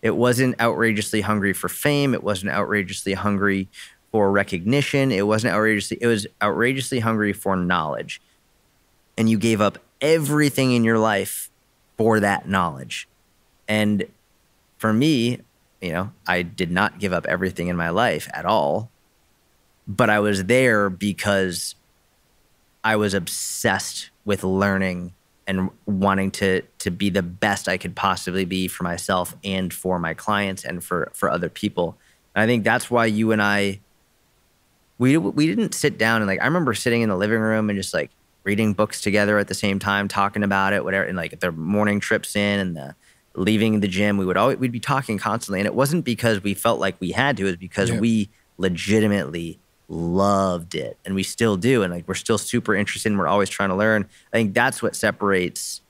It wasn't outrageously hungry for fame. It wasn't outrageously hungry for recognition. It wasn't outrageously, it was outrageously hungry for knowledge. And you gave up everything in your life for that knowledge. And for me, you know, I did not give up everything in my life at all, but I was there because I was obsessed with learning and wanting to to be the best I could possibly be for myself and for my clients and for for other people. And I think that's why you and I, we we didn't sit down and like, I remember sitting in the living room and just like reading books together at the same time, talking about it, whatever. And like the morning trips in and the leaving the gym, we would always, we'd be talking constantly. And it wasn't because we felt like we had to, it was because yeah. we legitimately loved it, and we still do, and like we're still super interested and we're always trying to learn. I think that's what separates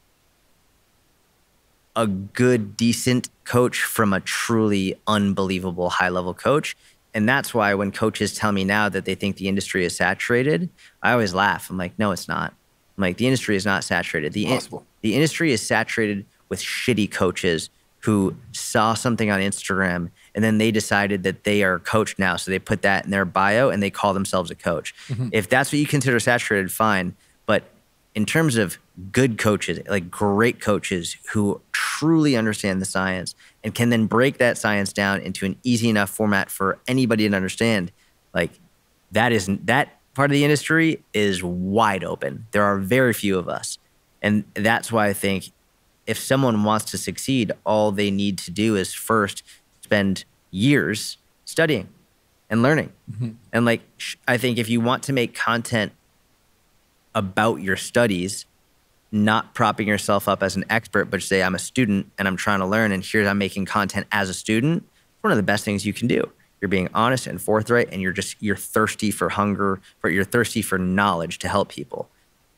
a good, decent coach from a truly unbelievable high-level coach. And that's why when coaches tell me now that they think the industry is saturated, I always laugh. I'm like, no, it's not. I'm like, the industry is not saturated. The, in the industry is saturated with shitty coaches who saw something on Instagram and then they decided that they are a coach now. So they put that in their bio and they call themselves a coach. Mm-hmm. If that's what you consider saturated, fine. But in terms of good coaches, like great coaches who truly understand the science and can then break that science down into an easy enough format for anybody to understand, like that isn't, that part of the industry is wide open. There are very few of us. And that's why I think if someone wants to succeed, all they need to do is first spend years studying and learning. Mm-hmm. And like, I think if you want to make content about your studies, not propping yourself up as an expert, but say, I'm a student and I'm trying to learn, and here's I'm making content as a student, it's one of the best things you can do. You're being honest and forthright, and you're just, you're thirsty for hunger, but you're thirsty for knowledge to help people.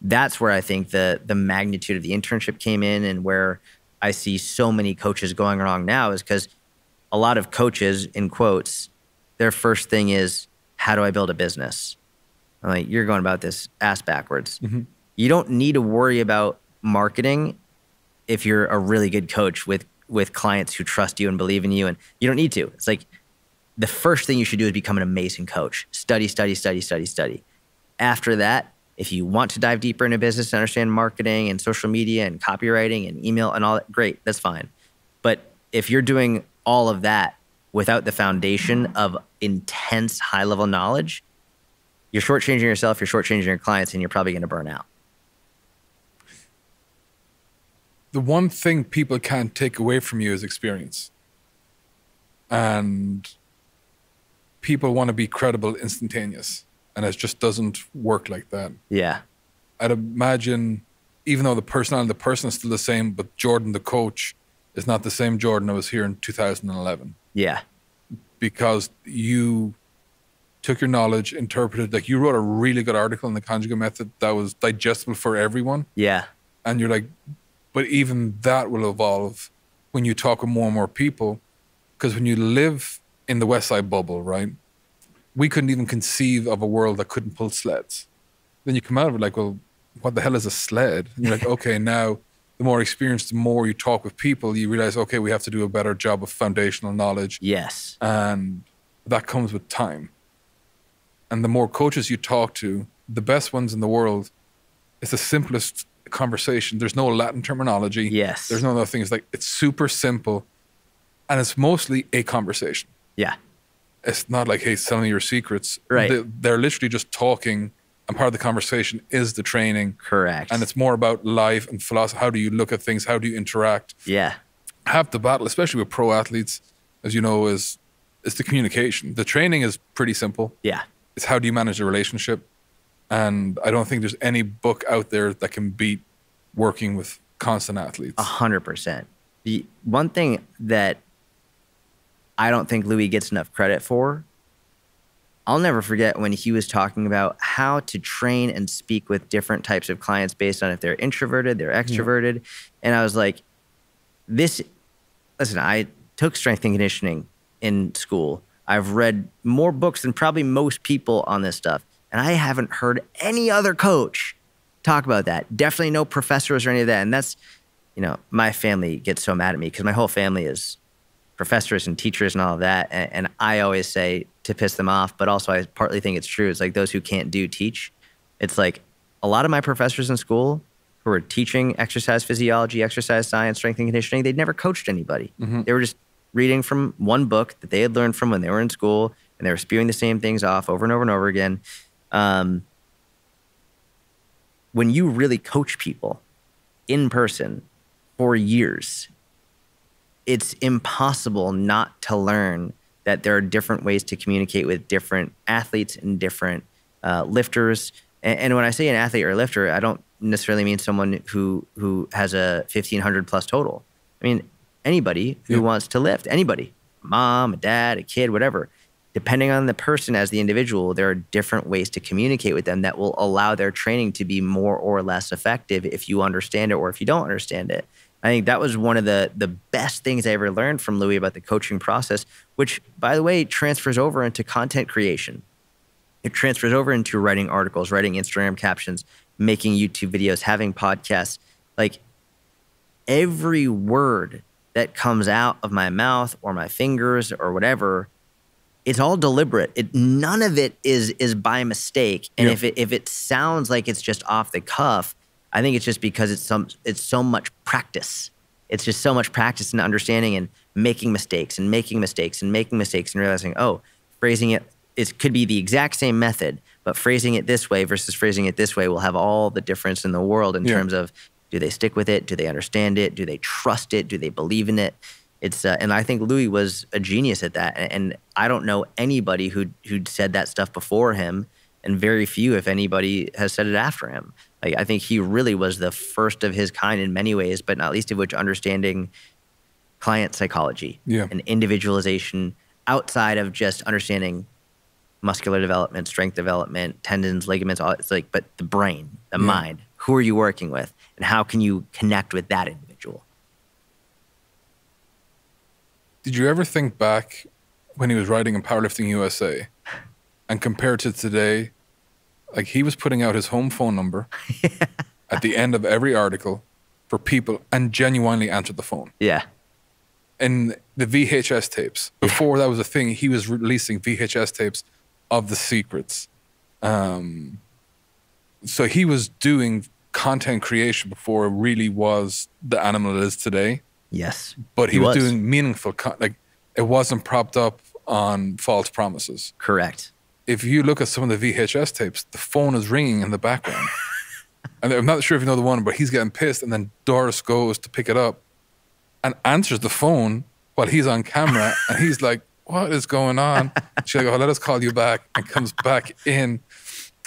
That's where I think the, the magnitude of the internship came in, and where I see so many coaches going wrong now is because a lot of coaches, in quotes, their first thing is, how do I build a business? I'm like, you're going about this ass backwards. Mm-hmm. You don't need to worry about marketing if you're a really good coach with, with clients who trust you and believe in you, and you don't need to. It's like, the first thing you should do is become an amazing coach. Study, study, study, study, study. After that, if you want to dive deeper into business and understand marketing and social media and copywriting and email and all that, great, that's fine. But if you're doing all of that without the foundation of intense high-level knowledge, you're shortchanging yourself, you're shortchanging your clients, and you're probably going to burn out. The one thing people can't take away from you is experience. And people want to be credible, instantaneous, and it just doesn't work like that. Yeah. I'd imagine, even though the personality of the person is still the same, but Jordan, the coach, is not the same Jordan that was here in two thousand eleven. Yeah. Because you took your knowledge, interpreted, like you wrote a really good article in the Conjugate Method that was digestible for everyone. Yeah. And you're like, but even that will evolve when you talk with more and more people, because when you live in the Westside bubble, right? We couldn't even conceive of a world that couldn't pull sleds. Then you come out of it like, well, what the hell is a sled? And you're like, okay, now the more experience, the more you talk with people, you realize, okay, we have to do a better job of foundational knowledge. Yes. And that comes with time. And the more coaches you talk to, the best ones in the world, it's the simplest conversation. There's no Latin terminology. Yes. There's no other things. Like, it's super simple. And it's mostly a conversation. Yeah. It's not like, hey, sell me your secrets. Right. They, they're literally just talking, and part of the conversation is the training. Correct. And it's more about life and philosophy. How do you look at things? How do you interact? Yeah. Half the battle, especially with pro athletes, as you know, is, is the communication. The training is pretty simple. Yeah. It's how do you manage a relationship? And I don't think there's any book out there that can beat working with constant athletes. A hundred percent. The one thing that I don't think Louie gets enough credit for, I'll never forget when he was talking about how to train and speak with different types of clients based on if they're introverted, they're extroverted. Yeah. And I was like, this, listen, I took strength and conditioning in school. I've read more books than probably most people on this stuff. And I haven't heard any other coach talk about that. Definitely no professors or any of that. And that's, you know, my family gets so mad at me because my whole family is professors and teachers and all of that. And, and I always say to piss them off, but also I partly think it's true. It's like those who can't do teach. It's like a lot of my professors in school who were teaching exercise physiology, exercise science, strength and conditioning, they'd never coached anybody. Mm-hmm. They were just reading from one book that they had learned from when they were in school, and they were spewing the same things off over and over and over again. Um, when you really coach people in person for years, it's impossible not to learn that there are different ways to communicate with different athletes and different uh, lifters. And, and when I say an athlete or a lifter, I don't necessarily mean someone who who has a fifteen hundred plus total. I mean, anybody who yeah. wants to lift, anybody, mom, a dad, a kid, whatever. Depending on the person as the individual, there are different ways to communicate with them that will allow their training to be more or less effective if you understand it or if you don't understand it. I think that was one of the, the best things I ever learned from Louie about the coaching process, which, by the way, transfers over into content creation. It transfers over into writing articles, writing Instagram captions, making YouTube videos, having podcasts. Like, every word that comes out of my mouth or my fingers or whatever, it's all deliberate. It, none of it is, is by mistake. And yeah. if it, if it sounds like it's just off the cuff, I think it's just because it's some, it's so much practice. It's just so much practice and understanding and making mistakes and making mistakes and making mistakes and realizing, oh, phrasing it, it could be the exact same method, but phrasing it this way versus phrasing it this way will have all the difference in the world in yeah. terms of Do they stick with it? Do they understand it? Do they trust it? Do they believe in it? It's uh, and I think Louie was a genius at that. And, and I don't know anybody who who'd said that stuff before him, and very few, if anybody, has said it after him. Like, I think he really was the first of his kind in many ways, but not least of which understanding client psychology yeah. and individualization outside of just understanding muscular development, strength development, tendons, ligaments, all it's like, but the brain, the yeah. mind, who are you working with, and how can you connect with that individual? Did you ever think back when he was riding in Powerlifting U S A and compared to today, like he was putting out his home phone number yeah. at the end of every article for people and genuinely answered the phone. Yeah. And the V H S tapes, before yeah. that was a thing, he was releasing V H S tapes of the secrets. Um, so he was doing content creation before it really was the animal it is today. Yes. But he, he was, was doing meaningful content. Like, it wasn't propped up on false promises. Correct. If you look at some of the V H S tapes, the phone is ringing in the background. And I'm not sure if you know the one, but he's getting pissed. And then Doris goes to pick it up and answers the phone while he's on camera. And he's like, what is going on? She's like, oh, let us call you back. And comes back in.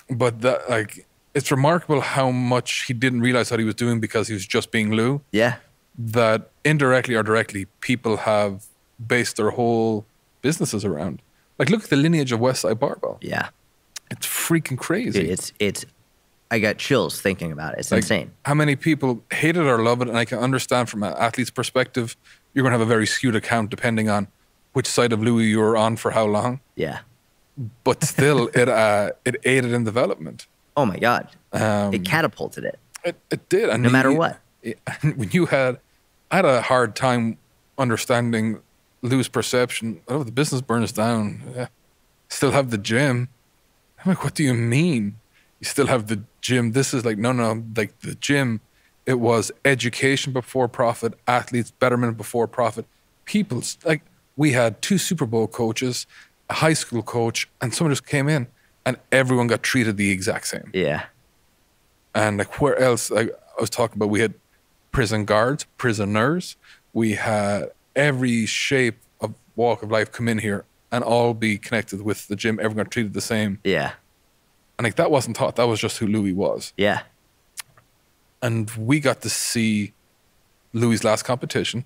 But that, like, it's remarkable how much he didn't realize what he was doing because he was just being Lou. Yeah. That indirectly or directly, people have based their whole businesses around. Like, look at the lineage of Westside Barbell. Yeah. It's freaking crazy. Dude, it's, it's, I got chills thinking about it. It's like, insane. How many people hate it or love it? And I can understand from an athlete's perspective, you're going to have a very skewed account depending on which side of Louie you were on for how long. Yeah. But still, it, uh, it aided in development. Oh my God. Um, it catapulted it. It, it did. And no matter he, what. It, and when you had, I had a hard time understanding Lou's perception. Oh, the business burns down. Yeah. Still have the gym. I'm like, what do you mean? You still have the gym? This is like, no, no, like the gym. It was education before profit, athletes betterment before profit. People, like we had two Super Bowl coaches, a high school coach, and someone just came in and everyone got treated the exact same. Yeah. And like where else, like I was talking about, we had prison guards, prisoners. We had every shape of walk of life come in here and all be connected with the gym. Everyone got treated the same. Yeah. And like that wasn't taught. That was just who Louie was. Yeah. And we got to see Louie's last competition.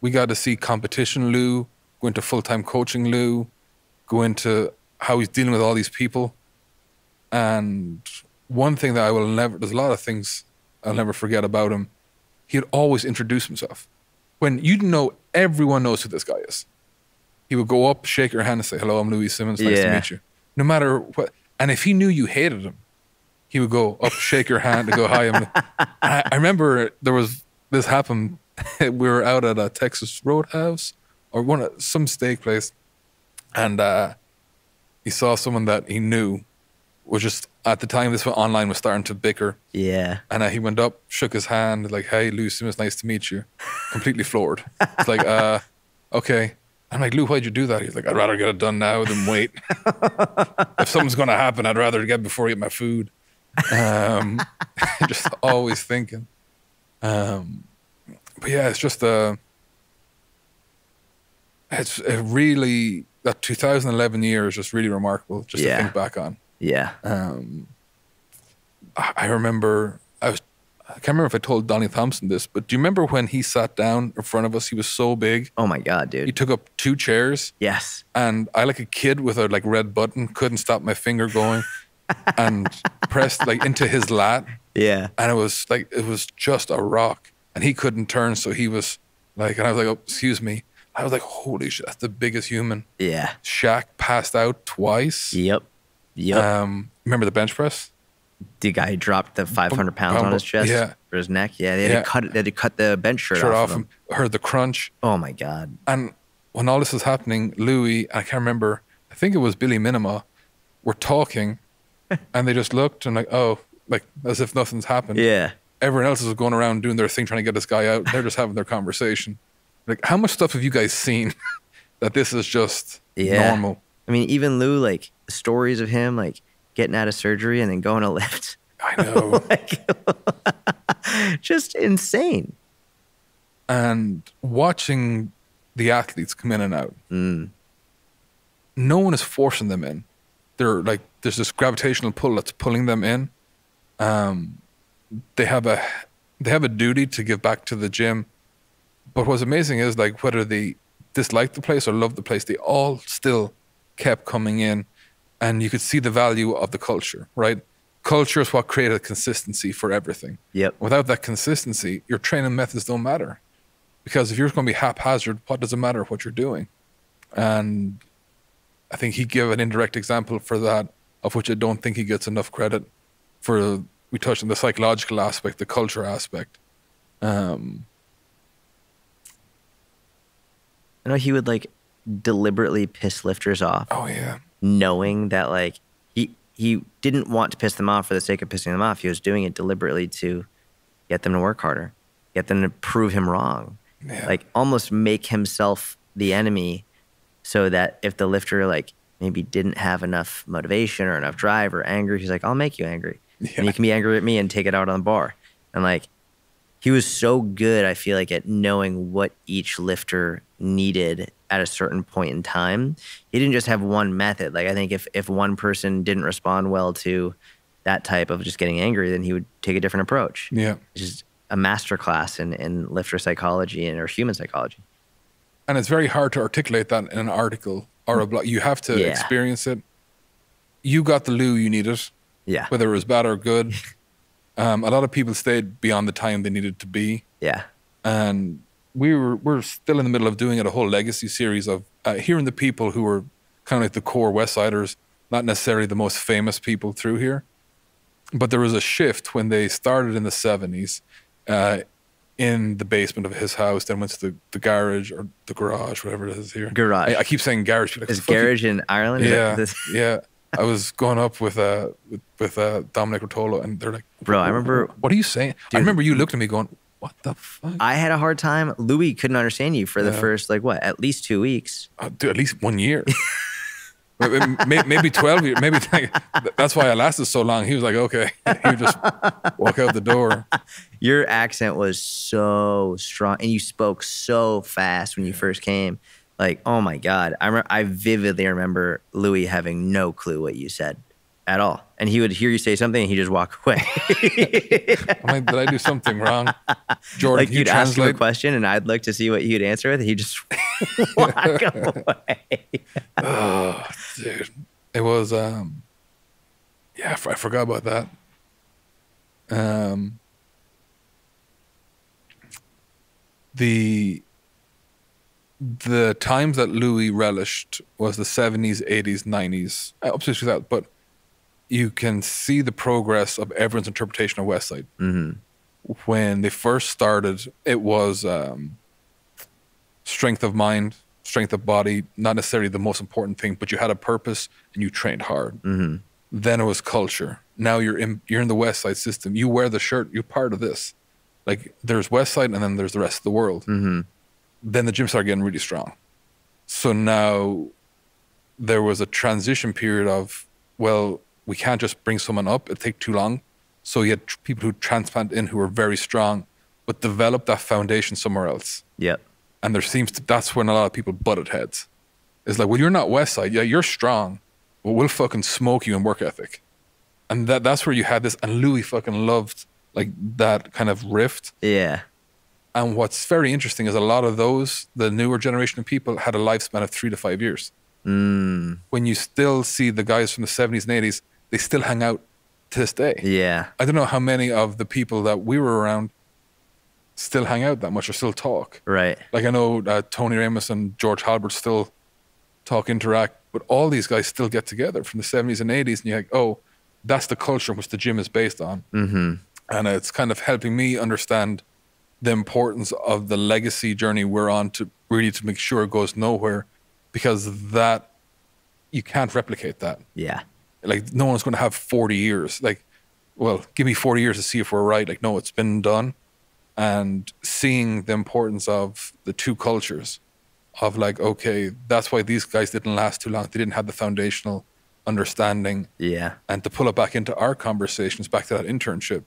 We got to see competition Lou, go into full-time coaching Lou, go into how he's dealing with all these people. And one thing that I will never, there's a lot of things I'll never forget about him. He'd always introduce himself. When you know everyone knows who this guy is, he would go up, shake your hand and say, hello, I'm Louie Simmons, nice yeah. to meet you. No matter what. And if he knew you hated him, he would go up, shake your hand and go, hi. I'm I, I remember there was, this happened. We were out at a Texas Roadhouse or one of, some steak place. And uh, he saw someone that he knew was just, at the time this went online, was starting to bicker. Yeah. And uh, he went up, shook his hand, like, hey, Louie Simmons, nice to meet you. Completely floored. It's like, uh, okay. I'm like, Lou, why'd you do that? He's like, I'd rather get it done now than wait. If something's going to happen, I'd rather get it before I get my food. Um, just always thinking. Um, but yeah, it's just, uh, it's a really, that two thousand eleven year is just really remarkable just yeah. to think back on. Yeah. Um, I remember, I was, I can't remember if I told Donnie Thompson this, but do you remember when he sat down in front of us? He was so big. Oh my God, dude. He took up two chairs. Yes. And I, like a kid with a like red button, couldn't stop my finger going and pressed like into his lat. Yeah. And it was like, it was just a rock and he couldn't turn. So he was like, and I was like, oh, excuse me. I was like, holy shit, that's the biggest human. Yeah. Shaq passed out twice. Yep. Yeah. Um, remember the bench press? The guy who dropped the five hundred pounds on his chest yeah. or his neck. Yeah, they had, yeah. To, cut it, they had to cut the bench shirt, shirt off, off of him. him. Heard the crunch. Oh my God. And when all this was happening, Louie, I can't remember, I think it was Billy Minima, were talking and they just looked and like, oh, like as if nothing's happened. Yeah. Everyone else is going around doing their thing, trying to get this guy out. They're just having their conversation. Like, how much stuff have you guys seen that this is just yeah. normal? I mean, even Lou, like, stories of him, like, getting out of surgery and then going to lift. I know. Like, Just insane. And watching the athletes come in and out, mm. no one is forcing them in. They're like, there's this gravitational pull that's pulling them in. Um, they have a, they have a duty to give back to the gym. But what's amazing is, like, whether they disliked the place or loved the place, they all still kept coming in, and you could see the value of the culture, right? Culture is what created consistency for everything. Yep. Without that consistency, your training methods don't matter, because if you're going to be haphazard, what does it matter what you're doing? And I think he gave an indirect example for that, of which I don't think he gets enough credit for. We touched on the psychological aspect, the culture aspect. Um, I know he would like deliberately piss lifters off. Oh yeah. Knowing that like he he didn't want to piss them off for the sake of pissing them off. He was doing it deliberately to get them to work harder, get them to prove him wrong. Yeah. Like almost make himself the enemy, so that if the lifter like maybe didn't have enough motivation or enough drive or anger, he's like, I'll make you angry. Yeah. And you can be angry at me and take it out on the bar. And like, he was so good, I feel like, at knowing what each lifter needed at a certain point in time. He didn't just have one method. Like, I think if, if one person didn't respond well to that type of just getting angry, then he would take a different approach. Yeah. It's just a masterclass in, in lifter psychology and or human psychology. And it's very hard to articulate that in an article or a blog. You have to yeah. experience it. You got the Lou you needed. Yeah. Whether it was bad or good. Um, a lot of people stayed beyond the time they needed to be. Yeah. And we were, we're still in the middle of doing it, a whole legacy series of uh, hearing the people who were kind of like the core Westsiders, not necessarily the most famous people through here. But there was a shift when they started in the seventies uh, in the basement of his house, then went to the, the garage or the garage, whatever it is here. Garage. I, I keep saying garage. Like, is garage in Ireland? Yeah, yeah. I was going up with uh with, with uh Domenic Rotolo, and they're like, bro, I remember. What are you saying? Dude, I remember you looked at me going, what the fuck? I had a hard time. Louie couldn't understand you for the yeah. first like what, at least two weeks. Uh, dude, at least one year. maybe, maybe twelve years. Maybe like, that's why I lasted so long. He was like, okay, he would just walk out the door. Your accent was so strong, and you spoke so fast when you first came. Like, oh my God. I, remember, I vividly remember Louie having no clue what you said at all. And he would hear you say something and he'd just walk away. I'm like, did I do something wrong? Jordan, like, you'd you translate? Ask him a question and I'd look to see what you'd answer with. And he'd just walk away. Oh, dude. It was, um, yeah, I forgot about that. Um, the... The times that Louie relished was the seventies, eighties, nineties, up to that. But you can see the progress of everyone's interpretation of Westside. Mm-hmm. When they first started, it was um, strength of mind, strength of body, not necessarily the most important thing, but you had a purpose and you trained hard. Mm-hmm. Then it was culture. Now you're in, you're in the Westside system. You wear the shirt. You're part of this. Like, there's Westside and then there's the rest of the world. Mm-hmm. Then the gym started getting really strong. So now there was a transition period of, well, we can't just bring someone up. It'd take too long. So you had people who transplant in who were very strong, but developed that foundation somewhere else. Yeah. And there seems to, that's when a lot of people butted heads. It's like, well, you're not Westside. Yeah, you're strong. But we'll fucking smoke you in work ethic. And that that's where you had this. And Louie fucking loved like that kind of rift. Yeah. And what's very interesting is a lot of those, the newer generation of people, had a lifespan of three to five years. Mm. When you still see the guys from the seventies and eighties, they still hang out to this day. Yeah. I don't know how many of the people that we were around still hang out that much or still talk. Right. Like I know uh, Tony Ramos and George Halbert still talk, interact, but all these guys still get together from the seventies and eighties. And you're like, oh, that's the culture which the gym is based on. Mm-hmm. And it's kind of helping me understand the importance of the legacy journey we're on to really to make sure it goes nowhere, because that, you can't replicate that. Yeah. Like no one's going to have forty years. Like, well, give me forty years to see if we're right. Like, no, it's been done. And seeing the importance of the two cultures of like, okay, that's why these guys didn't last too long. They didn't have the foundational understanding. Yeah. And to pull it back into our conversations, back to that internship,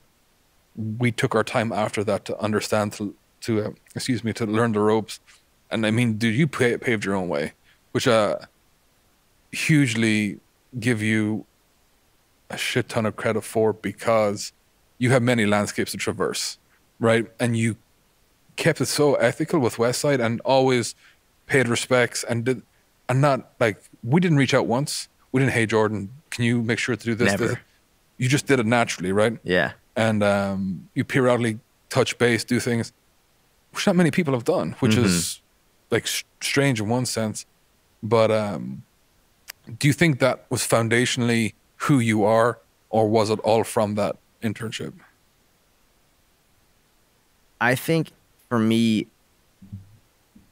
we took our time after that to understand, to, to uh, excuse me, to learn the ropes. And I mean, dude, you paved your own way, which uh, hugely give you a shit ton of credit for, because you have many landscapes to traverse, right? And you kept it so ethical with Westside and always paid respects and did, and not like, we didn't reach out once. We didn't, hey, Jordan, can you make sure to do this? Never. This? You just did it naturally, right? Yeah. And um, you periodically touch base, do things, which not many people have done, which mm-hmm. is like strange in one sense. But um, do you think that was foundationally who you are, or was it all from that internship? I think for me,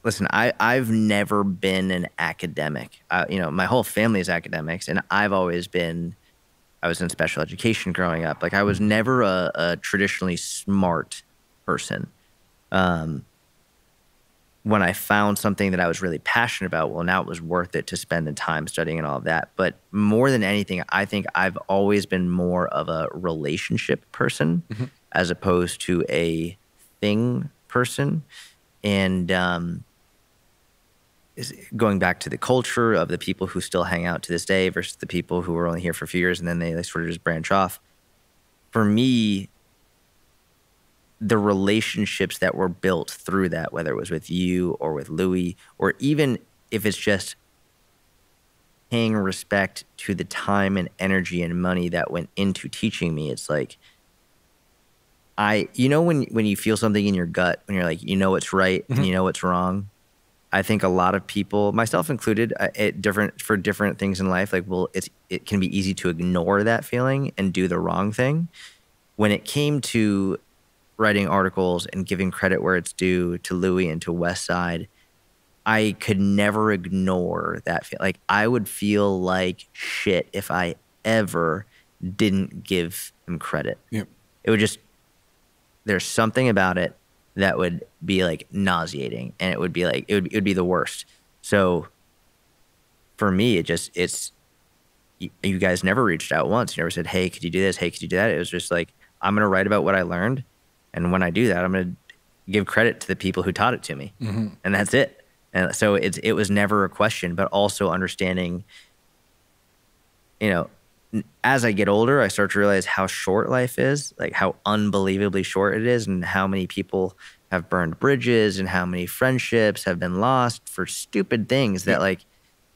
listen, I, I've never been an academic. Uh, you know, my whole family is academics, and I've always been, I was in special education growing up. Like, I was never a, a traditionally smart person. Um, when I found something that I was really passionate about, well, now it was worth it to spend the time studying and all of that. But more than anything, I think I've always been more of a relationship person mm-hmm. as opposed to a thing person. And um, is going back to the culture of the people who still hang out to this day versus the people who were only here for a few years and then they like, sort of just branch off. For me, the relationships that were built through that, whether it was with you or with Louie, or even if it's just paying respect to the time and energy and money that went into teaching me, it's like, I, you know, when, when you feel something in your gut, when you're like, you know what's right mm-hmm. and you know what's wrong, I think a lot of people, myself included, at different, for different things in life, like, well, it's, it can be easy to ignore that feeling and do the wrong thing. When it came to writing articles and giving credit where it's due to Louie and to Westside, I could never ignore that feeling. Like, I would feel like shit if I ever didn't give him credit. Yep. It would just, there's something about it that would be like nauseating, and it would be like, it would, it would be the worst. So for me, it just, it's, you, you guys never reached out once. You never said, hey, could you do this? Hey, could you do that? It was just like, I'm going to write about what I learned. And when I do that, I'm going to give credit to the people who taught it to me. Mm-hmm. And that's it. And so it's, it was never a question, but also understanding, you know, as I get older, I start to realize how short life is, like how unbelievably short it is, and how many people have burned bridges and how many friendships have been lost for stupid things that like,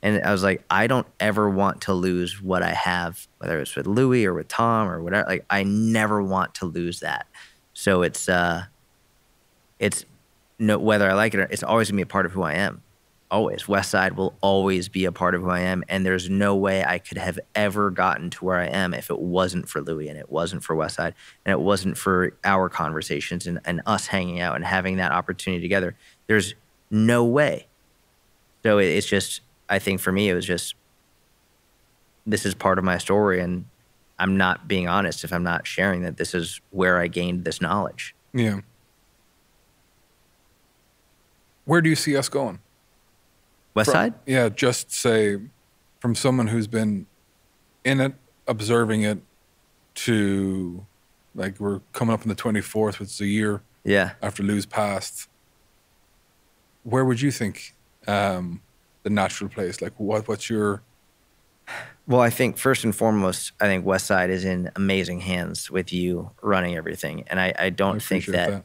and I was like, I don't ever want to lose what I have, whether it's with Louie or with Tom or whatever. Like, I never want to lose that. So it's, uh, it's no, whether I like it or not, it's always gonna be a part of who I am. Always. Westside will always be a part of who I am. And there's no way I could have ever gotten to where I am if it wasn't for Louie and it wasn't for Westside and it wasn't for our conversations and, and us hanging out and having that opportunity together. There's no way. So it, it's just, I think for me, it was just, this is part of my story. And I'm not being honest if I'm not sharing that this is where I gained this knowledge. Yeah. Where do you see us going? Westside? Yeah, just say from someone who's been in it, observing it, to like we're coming up on the twenty-fourth, which is a year yeah. after Lou's passed. Where would you think um, the natural place? Like what? What's your... Well, I think first and foremost, I think Westside is in amazing hands with you running everything. And I, I don't I think that, that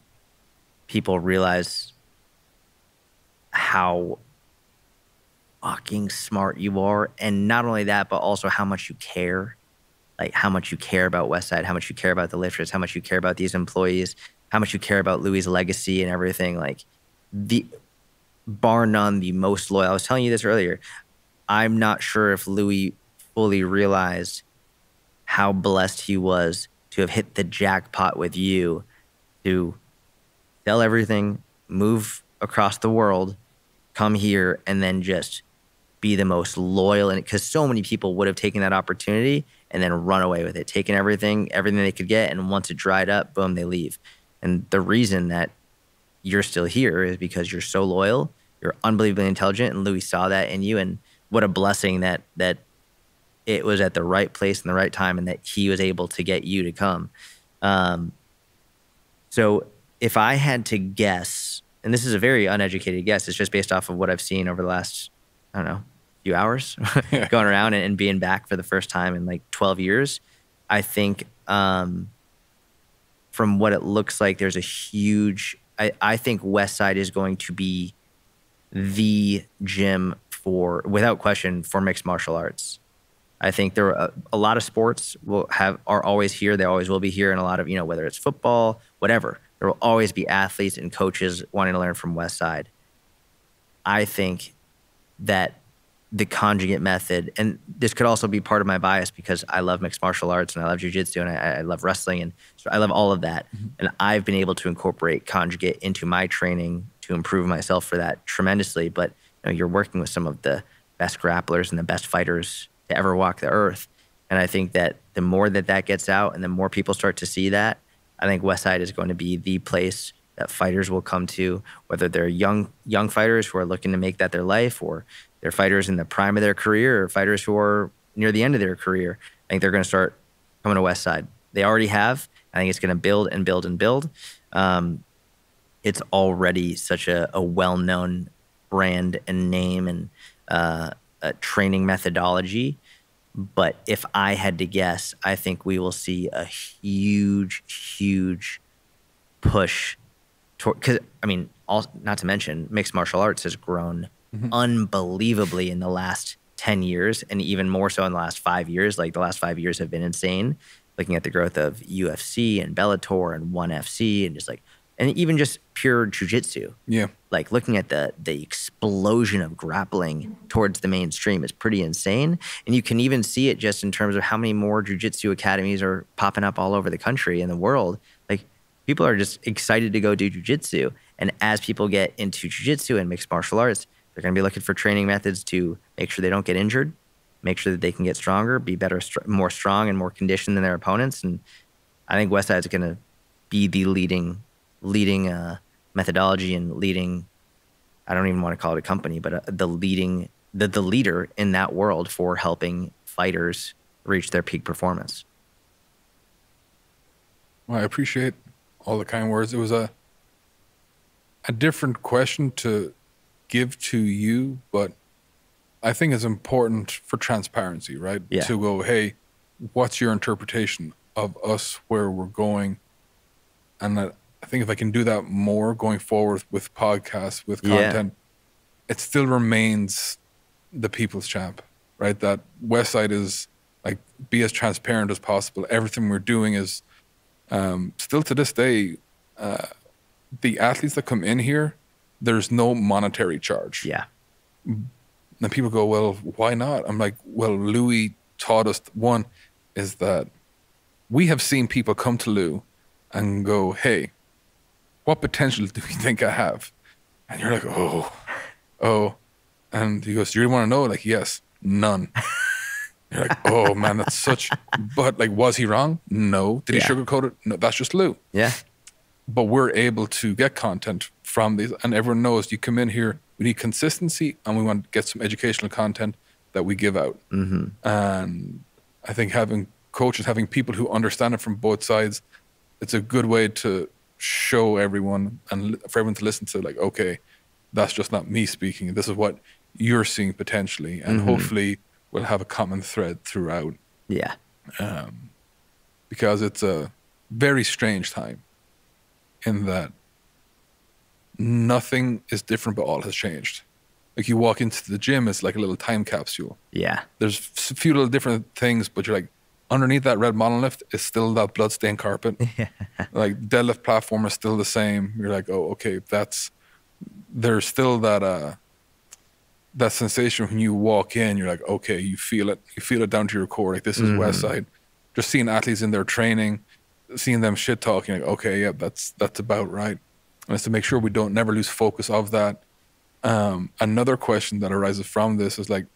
people realize how... fucking smart you are, and not only that, but also how much you care, like how much you care about Westside, how much you care about the lifters, how much you care about these employees, how much you care about Louie's legacy and everything. Like, the bar none, the most loyal. I was telling you this earlier. I'm not sure if Louie fully realized how blessed he was to have hit the jackpot with you, to sell everything, move across the world, come here, and then just be the most loyal. And because so many people would have taken that opportunity and then run away with it, taking everything, everything they could get. And once it dried up, boom, they leave. And the reason that you're still here is because you're so loyal, you're unbelievably intelligent. And Louie saw that in you. And what a blessing that, that it was at the right place and the right time, and that he was able to get you to come. Um, So if I had to guess, and this is a very uneducated guess, it's just based off of what I've seen over the last, I don't know, few hours going around and, and being back for the first time in like twelve years, I think um, from what it looks like, there's a huge, I, I think Westside is going to be the gym for, without question, for mixed martial arts. I think there are a, a lot of sports will have, are always here. They always will be here. And a lot of, you know, whether it's football, whatever, there will always be athletes and coaches wanting to learn from Westside. I think that the conjugate method, and this could also be part of my bias because I love mixed martial arts and I love jiu-jitsu and I, I love wrestling. And so I love all of that. Mm-hmm. And I've been able to incorporate conjugate into my training to improve myself for that tremendously. But you know, you're working with some of the best grapplers and the best fighters to ever walk the earth. And I think that the more that that gets out and the more people start to see that, I think Westside is going to be the place that fighters will come to, whether they're young young fighters who are looking to make that their life, or they're fighters in the prime of their career, or fighters who are near the end of their career. I think they're going to start coming to Westside. They already have. I think it's going to build and build and build. Um, it's already such a, a well-known brand and name and uh, a training methodology. But if I had to guess, I think we will see a huge, huge push. Because, I mean, all, not to mention, mixed martial arts has grown mm-hmm. unbelievably in the last ten years, and even more so in the last five years. Like, the last five years have been insane, looking at the growth of U F C and Bellator and one F C and just like, and even just pure jiu-jitsu. Yeah. Like, looking at the the explosion of grappling towards the mainstream is pretty insane. And you can even see it just in terms of how many more jiu-jitsu academies are popping up all over the country and the world. Like, people are just excited to go do jiu-jitsu. And as people get into jiu-jitsu and mixed martial arts, they're going to be looking for training methods to make sure they don't get injured, make sure that they can get stronger, be better, more strong and more conditioned than their opponents. And I think Westside is going to be the leading leading uh, methodology and leading, I don't even want to call it a company, but uh, the leading, the, the leader in that world for helping fighters reach their peak performance. Well, I appreciate all the kind words. It was a, a different question to give to you, but I think it's important for transparency, right? Yeah. To go, hey, what's your interpretation of us, where we're going? And that, I think if I can do that more going forward with podcasts, with content, yeah. It still remains the people's champ, right? That Westside is like, be as transparent as possible. Everything we're doing is um, still to this day, uh, the athletes that come in here, there's no monetary charge. Yeah. And people go, well, why not? I'm like, well, Louie taught us, one, is that we have seen people come to Lou and go, hey, what potential do you think I have? And you're like, oh, oh. And he goes, do you really want to know? Like, yes, none. You're like, oh, man, that's such. But like, was he wrong? No. Did yeah. he sugarcoat it? No, that's just Lou. Yeah. But we're able to get content from these. And everyone knows you come in here, we need consistency and we want to get some educational content that we give out. Mm-hmm. And I think having coaches, having people who understand it from both sides, it's a good way to show everyone and for everyone to listen to, like, okay, that's just not me speaking. This is what you're seeing potentially. And mm-hmm. hopefully we'll have a common thread throughout. Yeah. Um, because it's a very strange time in that nothing is different, but all has changed. Like, you walk into the gym, it's like a little time capsule. Yeah. There's a few little different things, but you're like, underneath that red monolith is still that bloodstained carpet. Yeah. Like, deadlift platform is still the same. You're like, oh, okay, that's, there's still that uh, that sensation when you walk in, you're like, okay, you feel it. You feel it down to your core. Like, this is mm-hmm. Westside. Just seeing athletes in their training, seeing them shit talking, like, okay, yeah, that's, that's about right. And it's to make sure we don't never lose focus of that. Um, another question that arises from this is like,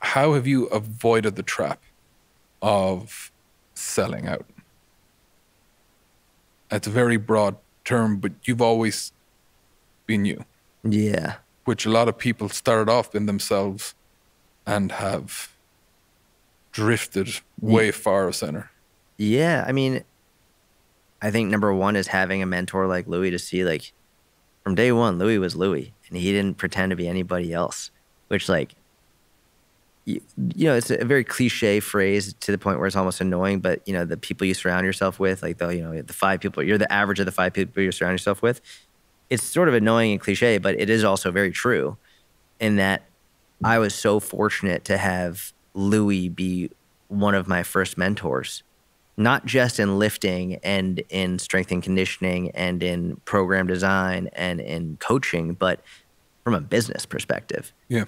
how have you avoided the trap of selling out? That's a very broad term, but you've always been you. Yeah. Which a lot of people started off in themselves and have drifted way yeah. far center. Yeah, I mean, I think number one is having a mentor like Louie to see, like, from day one, Louie was Louie, and he didn't pretend to be anybody else, which, like, you, you know, it's a very cliche phrase to the point where it's almost annoying, but, you know, the people you surround yourself with, like, the, you know, the five people, you're the average of the five people you surround yourself with. It's sort of annoying and cliche, but it is also very true in that I was so fortunate to have Louie be one of my first mentors, not just in lifting and in strength and conditioning and in program design and in coaching, but from a business perspective. Yeah.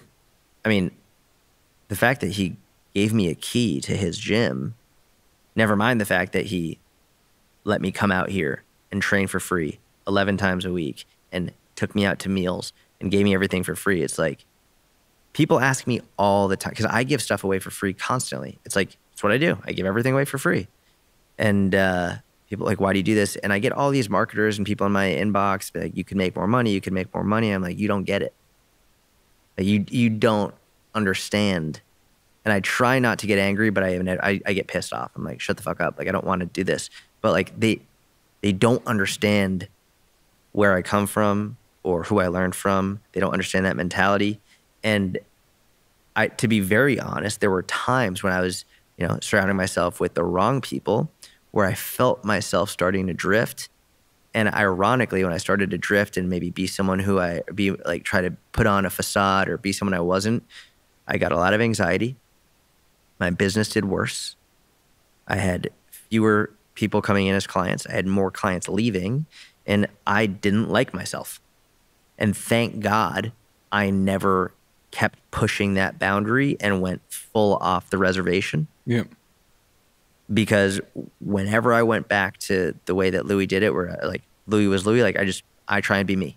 I mean, the fact that he gave me a key to his gym, never mind the fact that he let me come out here and train for free eleven times a week and took me out to meals and gave me everything for free. It's like, people ask me all the time, because I give stuff away for free constantly. It's like, it's what I do. I give everything away for free. And uh, people are like, why do you do this? And I get all these marketers and people in my inbox, like, you can make more money, you can make more money. I'm like, you don't get it. Like, you, you don't understand. And I try not to get angry, but I, I, I get pissed off. I'm like, shut the fuck up. Like, I don't want to do this. But like, they, they don't understand where I come from or who I learned from. They don't understand that mentality. And I, to be very honest, there were times when I was, you know, surrounding myself with the wrong people, where I felt myself starting to drift. And ironically, when I started to drift and maybe be someone who I, be like, try to put on a facade or be someone I wasn't, I got a lot of anxiety. My business did worse. I had fewer people coming in as clients. I had more clients leaving, and I didn't like myself. And thank God I never kept pushing that boundary and went full off the reservation. Yeah. Because whenever I went back to the way that Louie did it, where like Louie was Louie, like I just, I try and be me.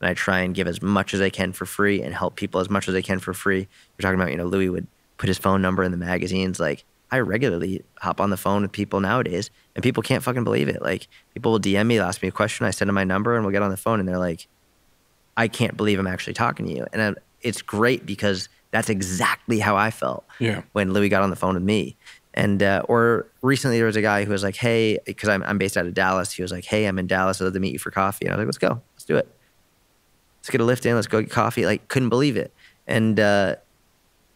And I try and give as much as I can for free and help people as much as I can for free. We're talking about, you know, Louie would put his phone number in the magazines. Like, I regularly hop on the phone with people nowadays and people can't fucking believe it. Like, people will D M me, they'll ask me a question, I send them my number and we'll get on the phone and they're like, I can't believe I'm actually talking to you. And I'm, it's great because that's exactly how I felt yeah. when Louie got on the phone with me. And, uh, or recently there was a guy who was like, hey, because I'm, I'm based out of Dallas. He was like, hey, I'm in Dallas. I'd love to meet you for coffee. And I was like, let's go. Let's do it. Let's get a lift in. Let's go get coffee. Like, couldn't believe it. And uh,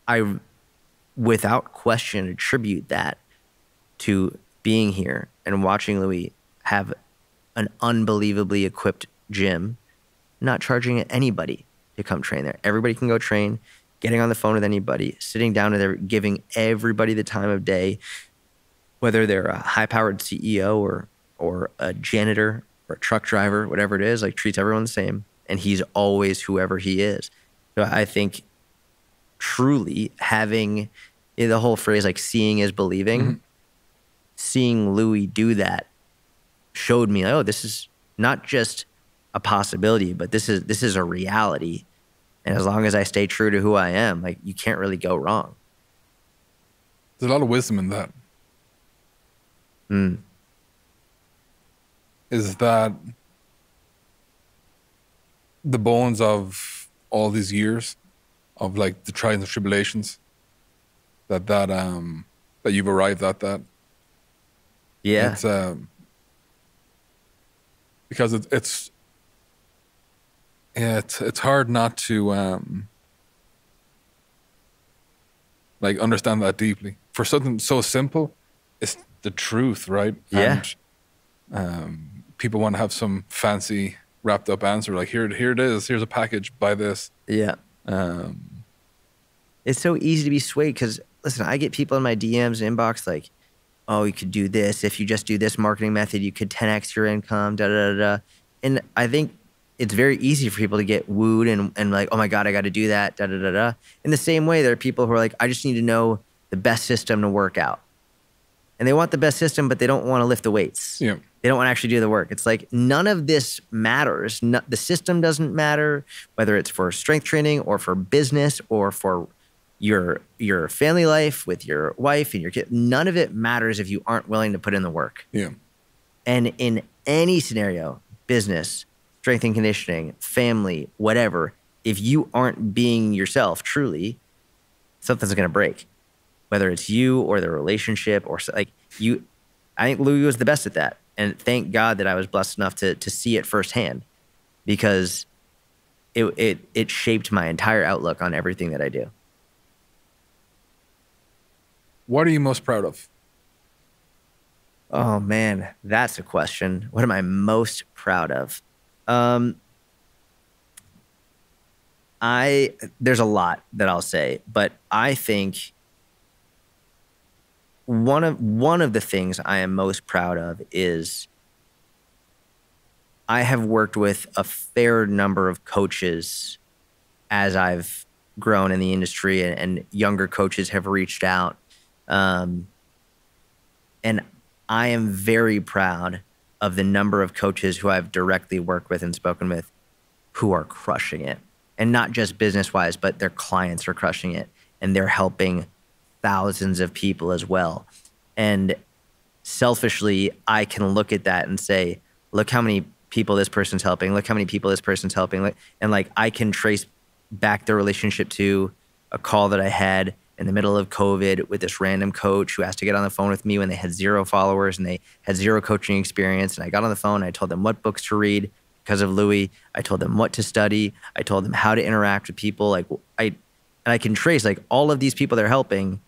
I, without question, attribute that to being here and watching Louie have an unbelievably equipped gym, not charging anybody to come train there. Everybody can go train, getting on the phone with anybody, sitting down with everybody, giving everybody the time of day, whether they're a high-powered C E O or, or a janitor or a truck driver, whatever it is, like, treats everyone the same. And he's always whoever he is. So I think truly having, you know, the whole phrase, like, seeing is believing, mm-hmm. seeing Louie do that showed me, oh, this is not just a possibility, but this is this is a reality. And as long as I stay true to who I am, like, you can't really go wrong. There's a lot of wisdom in that. Mm. Is that the bones of all these years of like the trials and tribulations that that um that you've arrived at that? Yeah. It's um because it, it's Yeah, it's, it's hard not to um, like understand that deeply. For something so simple, it's the truth, right? Yeah. And, um, people want to have some fancy wrapped up answer, like, here, here it is, here's a package, buy this. Yeah. Um, it's so easy to be swayed because, listen, I get people in my D Ms and inbox like, oh, you could do this. If you just do this marketing method, you could ten X your income, da da da da. And I think it's very easy for people to get wooed and, and like, oh my God, I got to do that, da, da, da, da. In the same way, there are people who are like, I just need to know the best system to work out. And they want the best system, but they don't want to lift the weights. Yeah. They don't want to actually do the work. It's like, none of this matters. No, the system doesn't matter, whether it's for strength training or for business or for your, your family life with your wife and your kid. None of it matters if you aren't willing to put in the work. Yeah. And in any scenario, business, strength and conditioning, family, whatever, if you aren't being yourself truly, something's going to break. Whether it's you or the relationship or like you, I think Louie was the best at that. And thank God that I was blessed enough to to see it firsthand, because it it it shaped my entire outlook on everything that I do. What are you most proud of? Oh man, that's a question. What am I most proud of? Um, I there's a lot that I'll say, but I think one of one of the things I am most proud of is I have worked with a fair number of coaches as I've grown in the industry, and, and younger coaches have reached out. Um, and I am very proud of the number of coaches who I've directly worked with and spoken with who are crushing it. And not just business-wise, but their clients are crushing it, and they're helping thousands of people as well. And selfishly, I can look at that and say, look how many people this person's helping, look how many people this person's helping. And like, I can trace back their relationship to a call that I had in the middle of COVID with this random coach who asked to get on the phone with me when they had zero followers and they had zero coaching experience. And I got on the phone and I told them what books to read because of Louie. I told them what to study. I told them how to interact with people. Like I, and I can trace like all of these people they're helping,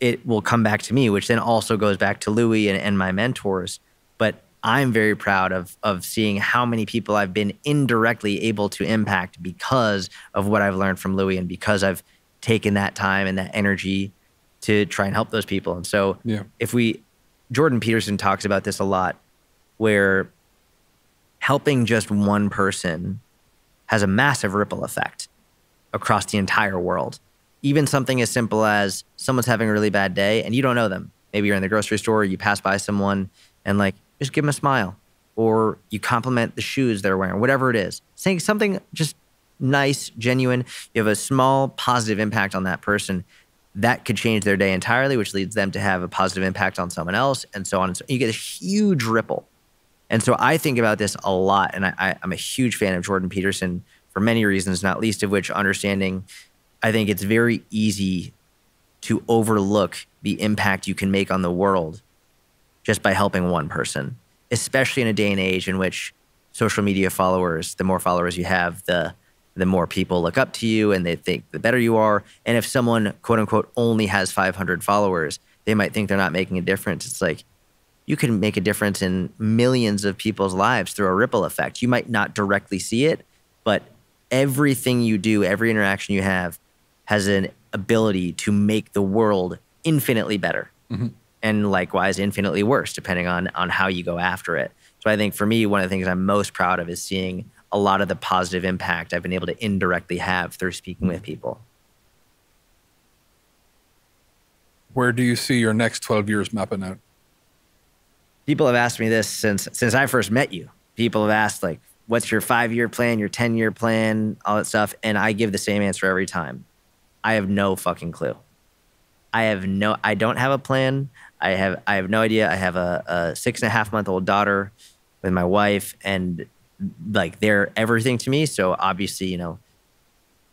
it will come back to me, which then also goes back to Louie and, and my mentors. But I'm very proud of, of seeing how many people I've been indirectly able to impact because of what I've learned from Louie and because I've taken that time and that energy to try and help those people. And so yeah. if we, Jordan Peterson talks about this a lot, where helping just one person has a massive ripple effect across the entire world. Even something as simple as someone's having a really bad day and you don't know them. Maybe you're in the grocery store, you pass by someone and like, just give them a smile, or you compliment the shoes they're wearing, whatever it is. Saying something just nice, genuine, you have a small positive impact on that person. That could change their day entirely, which leads them to have a positive impact on someone else, and so on and so on. You get a huge ripple. And so I think about this a lot, and I, I, I'm a huge fan of Jordan Peterson for many reasons, not least of which understanding, I think it's very easy to overlook the impact you can make on the world just by helping one person, especially in a day and age in which social media followers, the more followers you have, the, the more people look up to you and they think the better you are. And if someone, quote unquote, only has five hundred followers, they might think they're not making a difference. It's like, you can make a difference in millions of people's lives through a ripple effect. You might not directly see it, but everything you do, every interaction you have has an ability to make the world infinitely better. Mm-hmm. And likewise infinitely worse, depending on, on how you go after it. So I think for me, one of the things I'm most proud of is seeing a lot of the positive impact I've been able to indirectly have through speaking with people. Where do you see your next twelve years mapping out? People have asked me this since, since I first met you. People have asked like, what's your five-year plan, your ten-year plan, all that stuff. And I give the same answer every time. I have no fucking clue. I have no, I don't have a plan. I have, I have no idea. I have a, a six and a half month old daughter with my wife, and like they're everything to me. So obviously, you know,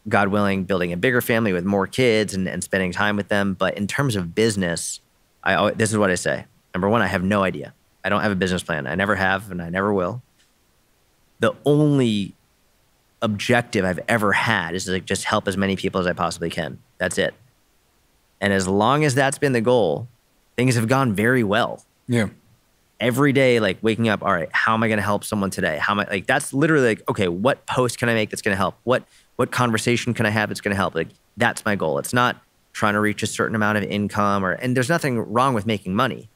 God willing, building a bigger family with more kids and, and spending time with them. But in terms of business, I always, this is what I say. Number one, I have no idea. I don't have a business plan. I never have, and I never will. The only objective I've ever had is to like just help as many people as I possibly can. That's it. And as long as that's been the goal, things have gone very well. Yeah. Every day, like waking up, all right, how am I going to help someone today? How am I, like, that's literally like, okay, what post can I make that's going to help? What, what conversation can I have that's going to help? Like, that's my goal. It's not trying to reach a certain amount of income or, and there's nothing wrong with making money.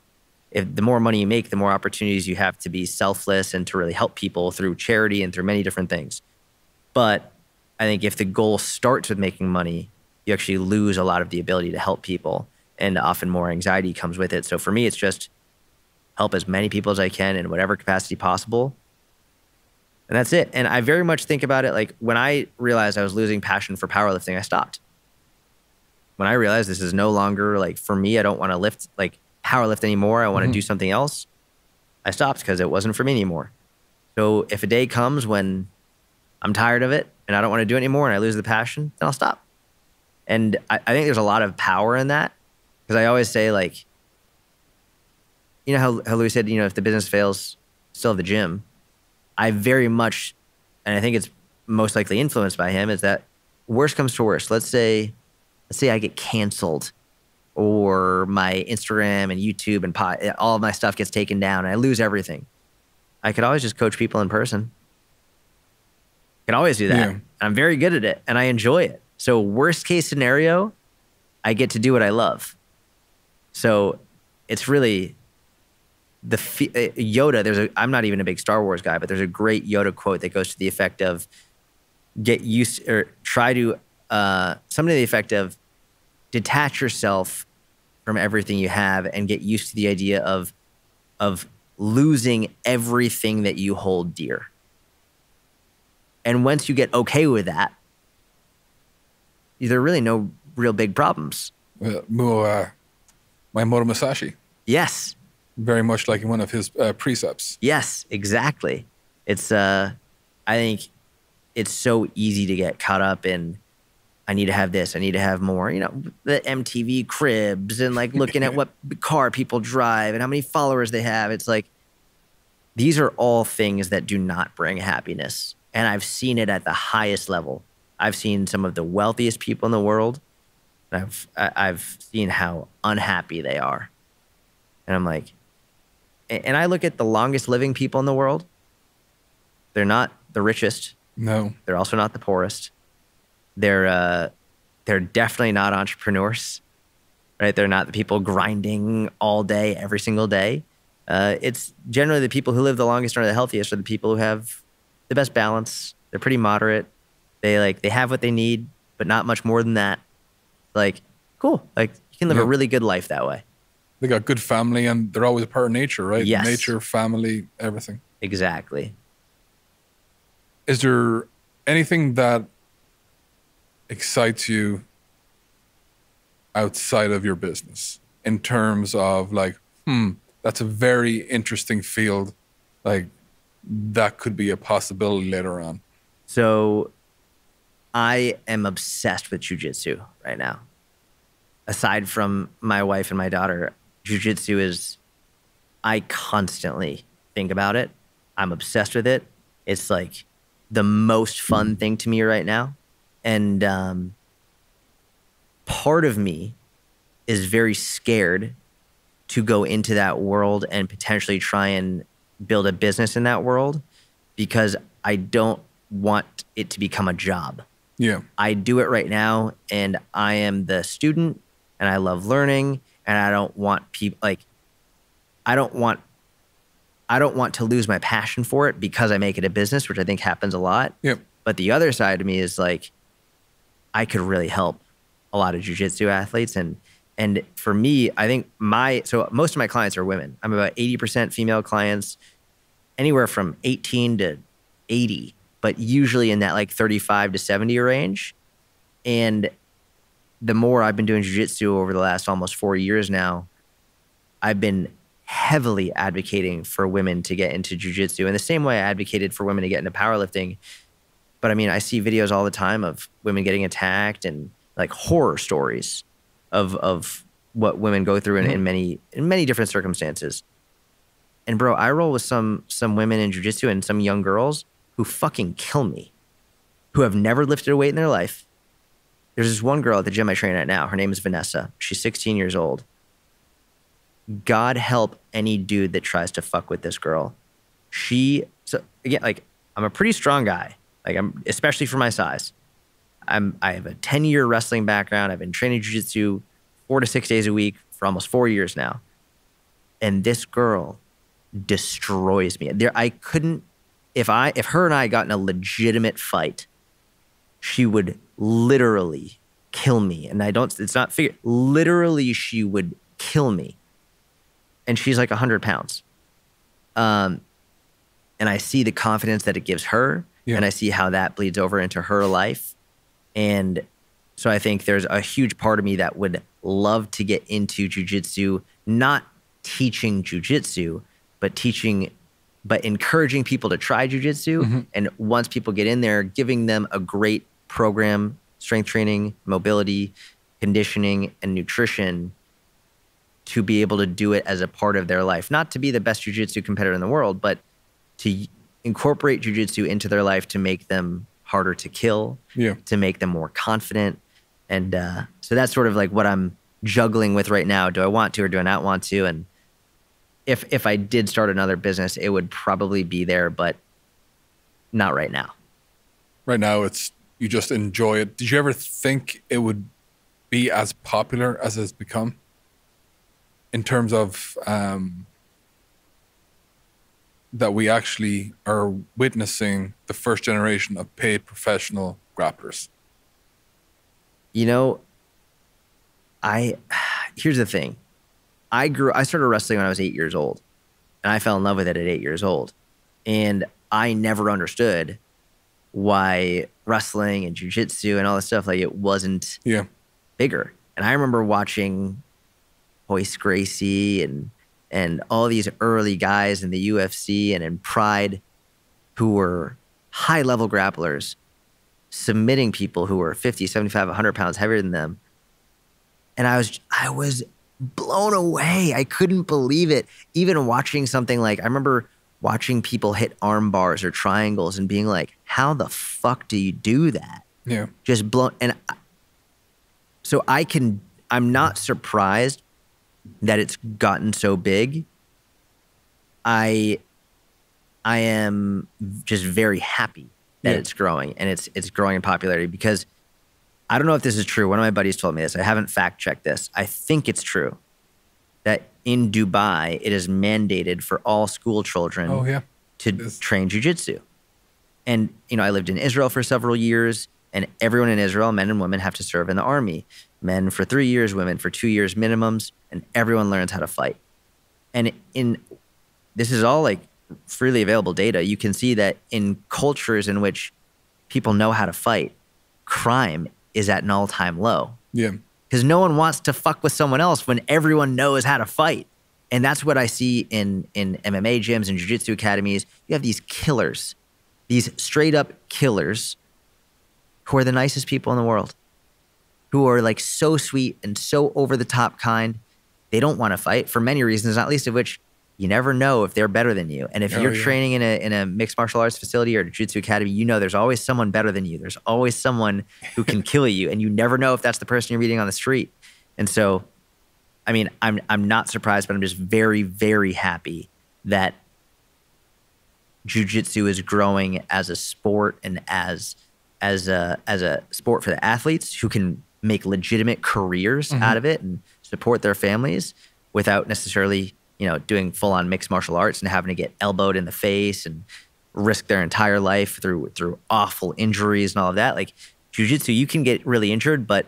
If the more money you make, the more opportunities you have to be selfless and to really help people through charity and through many different things. But I think if the goal starts with making money, you actually lose a lot of the ability to help people, and often more anxiety comes with it. So for me, it's just help as many people as I can in whatever capacity possible. And that's it. And I very much think about it like when I realized I was losing passion for powerlifting, I stopped. When I realized this is no longer like for me, I don't want to lift like powerlift anymore. I want to mm-hmm. do something else. I stopped because it wasn't for me anymore. So if a day comes when I'm tired of it and I don't want to do it anymore and I lose the passion, then I'll stop. And I, I think there's a lot of power in that, because I always say like, you you know how, how Louie said, you know, if the business fails, still have the gym. I very much, and I think it's most likely influenced by him, is that worst comes to worst. Let's say, let's say I get canceled, or my Instagram and YouTube and pod, all of my stuff gets taken down and I lose everything. I could always just coach people in person. I can always do that. Yeah. I'm very good at it and I enjoy it. So worst case scenario, I get to do what I love. So it's really the Yoda. There's a, I'm not even a big Star Wars guy, but there's a great Yoda quote that goes to the effect of get used or try to, uh, something to the effect of detach yourself from everything you have and get used to the idea of, of losing everything that you hold dear. And once you get okay with that, there are really no real big problems. Well, uh, Miyamoto Musashi. Yes. Very much like one of his uh, precepts. Yes, exactly. It's, uh, I think it's so easy to get caught up in, I need to have this, I need to have more, you know, the M T V cribs and like looking at what car people drive and how many followers they have. It's like, these are all things that do not bring happiness. And I've seen it at the highest level. I've seen some of the wealthiest people in the world. And I've, I've seen how unhappy they are. And I'm like, and I look at the longest living people in the world. They're not the richest. No. They're also not the poorest. They're, uh, they're definitely not entrepreneurs, right? They're not the people grinding all day, every single day. Uh, it's generally the people who live the longest or the healthiest are the people who have the best balance. They're pretty moderate. They like, they have what they need, but not much more than that. Like, cool. Like you can live yeah. a really good life that way. They got good family and they're always a part of nature, right? Yes. Nature, family, everything. Exactly. Is there anything that excites you outside of your business in terms of like, hmm, that's a very interesting field. Like, that could be a possibility later on. So I am obsessed with jujitsu right now. Aside from my wife and my daughter, jujitsu is, I constantly think about it. I'm obsessed with it. It's like the most fun thing to me right now. And um, part of me is very scared to go into that world and potentially try and build a business in that world because I don't want it to become a job. Yeah. I do it right now and I am the student and I love learning and I don't want people like, I don't want, I don't want to lose my passion for it because I make it a business, which I think happens a lot. Yep. But the other side of me is like, I could really help a lot of jiu-jitsu athletes. And, and for me, I think my, so most of my clients are women. I'm about eighty percent female clients, anywhere from eighteen to eighty, but usually in that like thirty-five to seventy range. And the more I've been doing jiu-jitsu over the last almost four years now, I've been heavily advocating for women to get into jiu-jitsu in the same way I advocated for women to get into powerlifting. But I mean, I see videos all the time of women getting attacked and like horror stories of, of what women go through in, mm-hmm. in many, in many different circumstances. And bro, I roll with some, some women in jiu-jitsu and some young girls who fucking kill me, who have never lifted a weight in their life. There's this one girl at the gym I train at now. Her name is Vanessa. She's sixteen years old. God help any dude that tries to fuck with this girl. She, so again, like I'm a pretty strong guy. Like I'm, especially for my size, I'm, I have a ten year wrestling background. I've been training jiu-jitsu four to six days a week for almost four years now. And this girl destroys me. There, I couldn't, if I, if her and I got in a legitimate fight, she would literally kill me. And I don't, it's not figure, literally she would kill me. And she's like a hundred pounds. Um, and I see the confidence that it gives her. Yeah. And I see how that bleeds over into her life. And so I think there's a huge part of me that would love to get into jiu-jitsu, not teaching jiu-jitsu, but teaching, but encouraging people to try jiu-jitsu. Mm-hmm. And once people get in there, giving them a great program, strength training, mobility, conditioning, and nutrition to be able to do it as a part of their life. Not to be the best jiu-jitsu competitor in the world, but to incorporate jiu-jitsu into their life to make them harder to kill, yeah. to make them more confident. And uh, so that's sort of like what I'm juggling with right now. Do I want to or do I not want to? And if if I did start another business, it would probably be there, but not right now. Right now, it's you just enjoy it. Did you ever think it would be as popular as it's become? In terms of um, that we actually are witnessing the first generation of paid professional grapplers? You know, I, here's the thing. I grew, I started wrestling when I was eight years old, and I fell in love with it at eight years old. And I never understood why wrestling and jiu-jitsu and all this stuff, like it wasn't yeah. bigger. And I remember watching Hoist Gracie and and all these early guys in the U F C and in Pride who were high-level grapplers submitting people who were fifty, seventy-five, one hundred pounds heavier than them. And I was I was blown away. I couldn't believe it. Even watching something like, I remember watching people hit arm bars or triangles and being like, how the fuck do you do that? Yeah. Just blown. And I, so I can, I'm not surprised that it's gotten so big. I I am just very happy that yeah. it's growing, and it's it's growing in popularity, because I don't know if this is true. One of my buddies told me this. I haven't fact-checked this. I think it's true that in Dubai, it is mandated for all school children oh, yeah. to train jiu-jitsu. And, you know, I lived in Israel for several years, and everyone in Israel, men and women, have to serve in the army. Men for three years, women for two years minimums, and everyone learns how to fight. And in this is all like freely available data. You can see that in cultures in which people know how to fight, crime is at an all-time low. Yeah. Because no one wants to fuck with someone else when everyone knows how to fight. And that's what I see in, in M M A gyms and jiu-jitsu academies. You have these killers, these straight-up killers who are the nicest people in the world, who are like so sweet and so over-the-top kind. They don't want to fight for many reasons, not least of which you never know if they're better than you. And if oh, you're yeah. training in a in a mixed martial arts facility or a jiu-jitsu academy, you know there's always someone better than you. There's always someone who can kill you, and you never know if that's the person you're meeting on the street. And so, I mean, I'm I'm not surprised, but I'm just very, very happy that jiu-jitsu is growing as a sport and as as a as a sport for the athletes who can make legitimate careers mm-hmm. out of it and support their families without necessarily, you know, doing full-on mixed martial arts and having to get elbowed in the face and risk their entire life through through awful injuries and all of that. Like jiu-jitsu, you can get really injured, but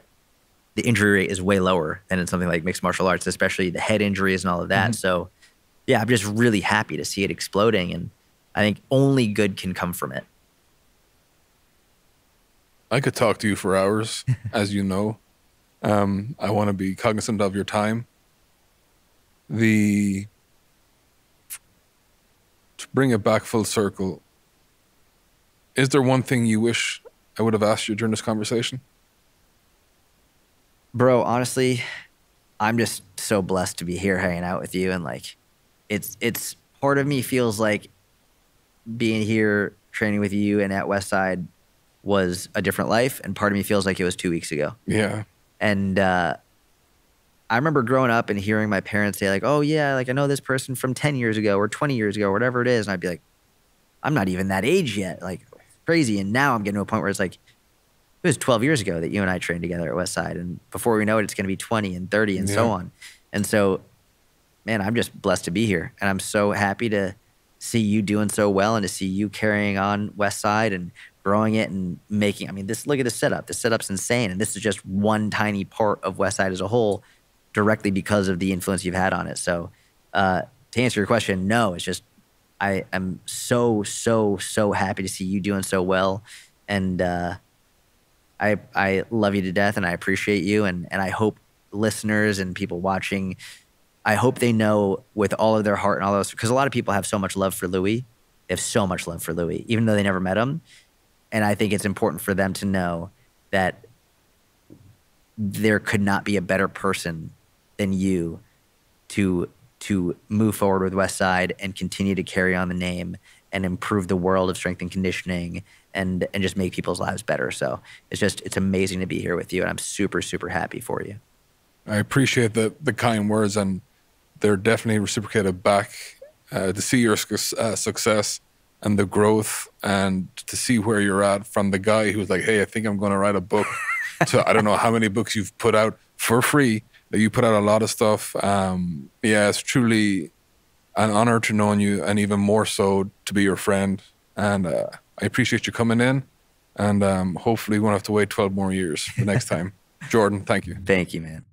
the injury rate is way lower than in something like mixed martial arts, especially the head injuries and all of that. Mm-hmm. So yeah, I'm just really happy to see it exploding, and I think only good can come from it. I could talk to you for hours, as you know. Um, I want to be cognizant of your time. The to bring it back full circle, is there one thing you wish I would have asked you during this conversation? Bro, honestly, I'm just so blessed to be here hanging out with you, and like, it's it's part of me feels like being here training with you and at Westside was a different life, and part of me feels like it was two weeks ago. Yeah. And uh, I remember growing up and hearing my parents say like, oh yeah, like I know this person from ten years ago or twenty years ago, whatever it is. And I'd be like, I'm not even that age yet. Like crazy. And now I'm getting to a point where it's like, it was twelve years ago that you and I trained together at Westside. And before we know it, it's going to be twenty and thirty and yeah. so on. And so, man, I'm just blessed to be here. And I'm so happy to see you doing so well and to see you carrying on Westside and growing it and making, I mean, this, look at the setup. The setup's insane. And this is just one tiny part of Westside as a whole, directly because of the influence you've had on it. So uh, to answer your question, no, it's just, I am so, so, so happy to see you doing so well. And uh, I I love you to death, and I appreciate you. And, and I hope listeners and people watching, I hope they know with all of their heart and all those, because a lot of people have so much love for Louie. They have so much love for Louie, even though they never met him. And I think it's important for them to know that there could not be a better person than you to to move forward with Westside and continue to carry on the name and improve the world of strength and conditioning and and just make people's lives better. So it's just, it's amazing to be here with you, and I'm super, super happy for you. I appreciate the, the kind words, and they're definitely reciprocated back. Uh, to see your uh, success and the growth, and to see where you're at, from the guy who was like, hey, I think I'm going to write a book to I don't know how many books you've put out for free. You put out a lot of stuff. Um, yeah, it's truly an honor to know you, and even more so to be your friend. And uh, I appreciate you coming in, and um, hopefully we won't have to wait twelve more years for next time. Jordan, thank you. Thank you, man.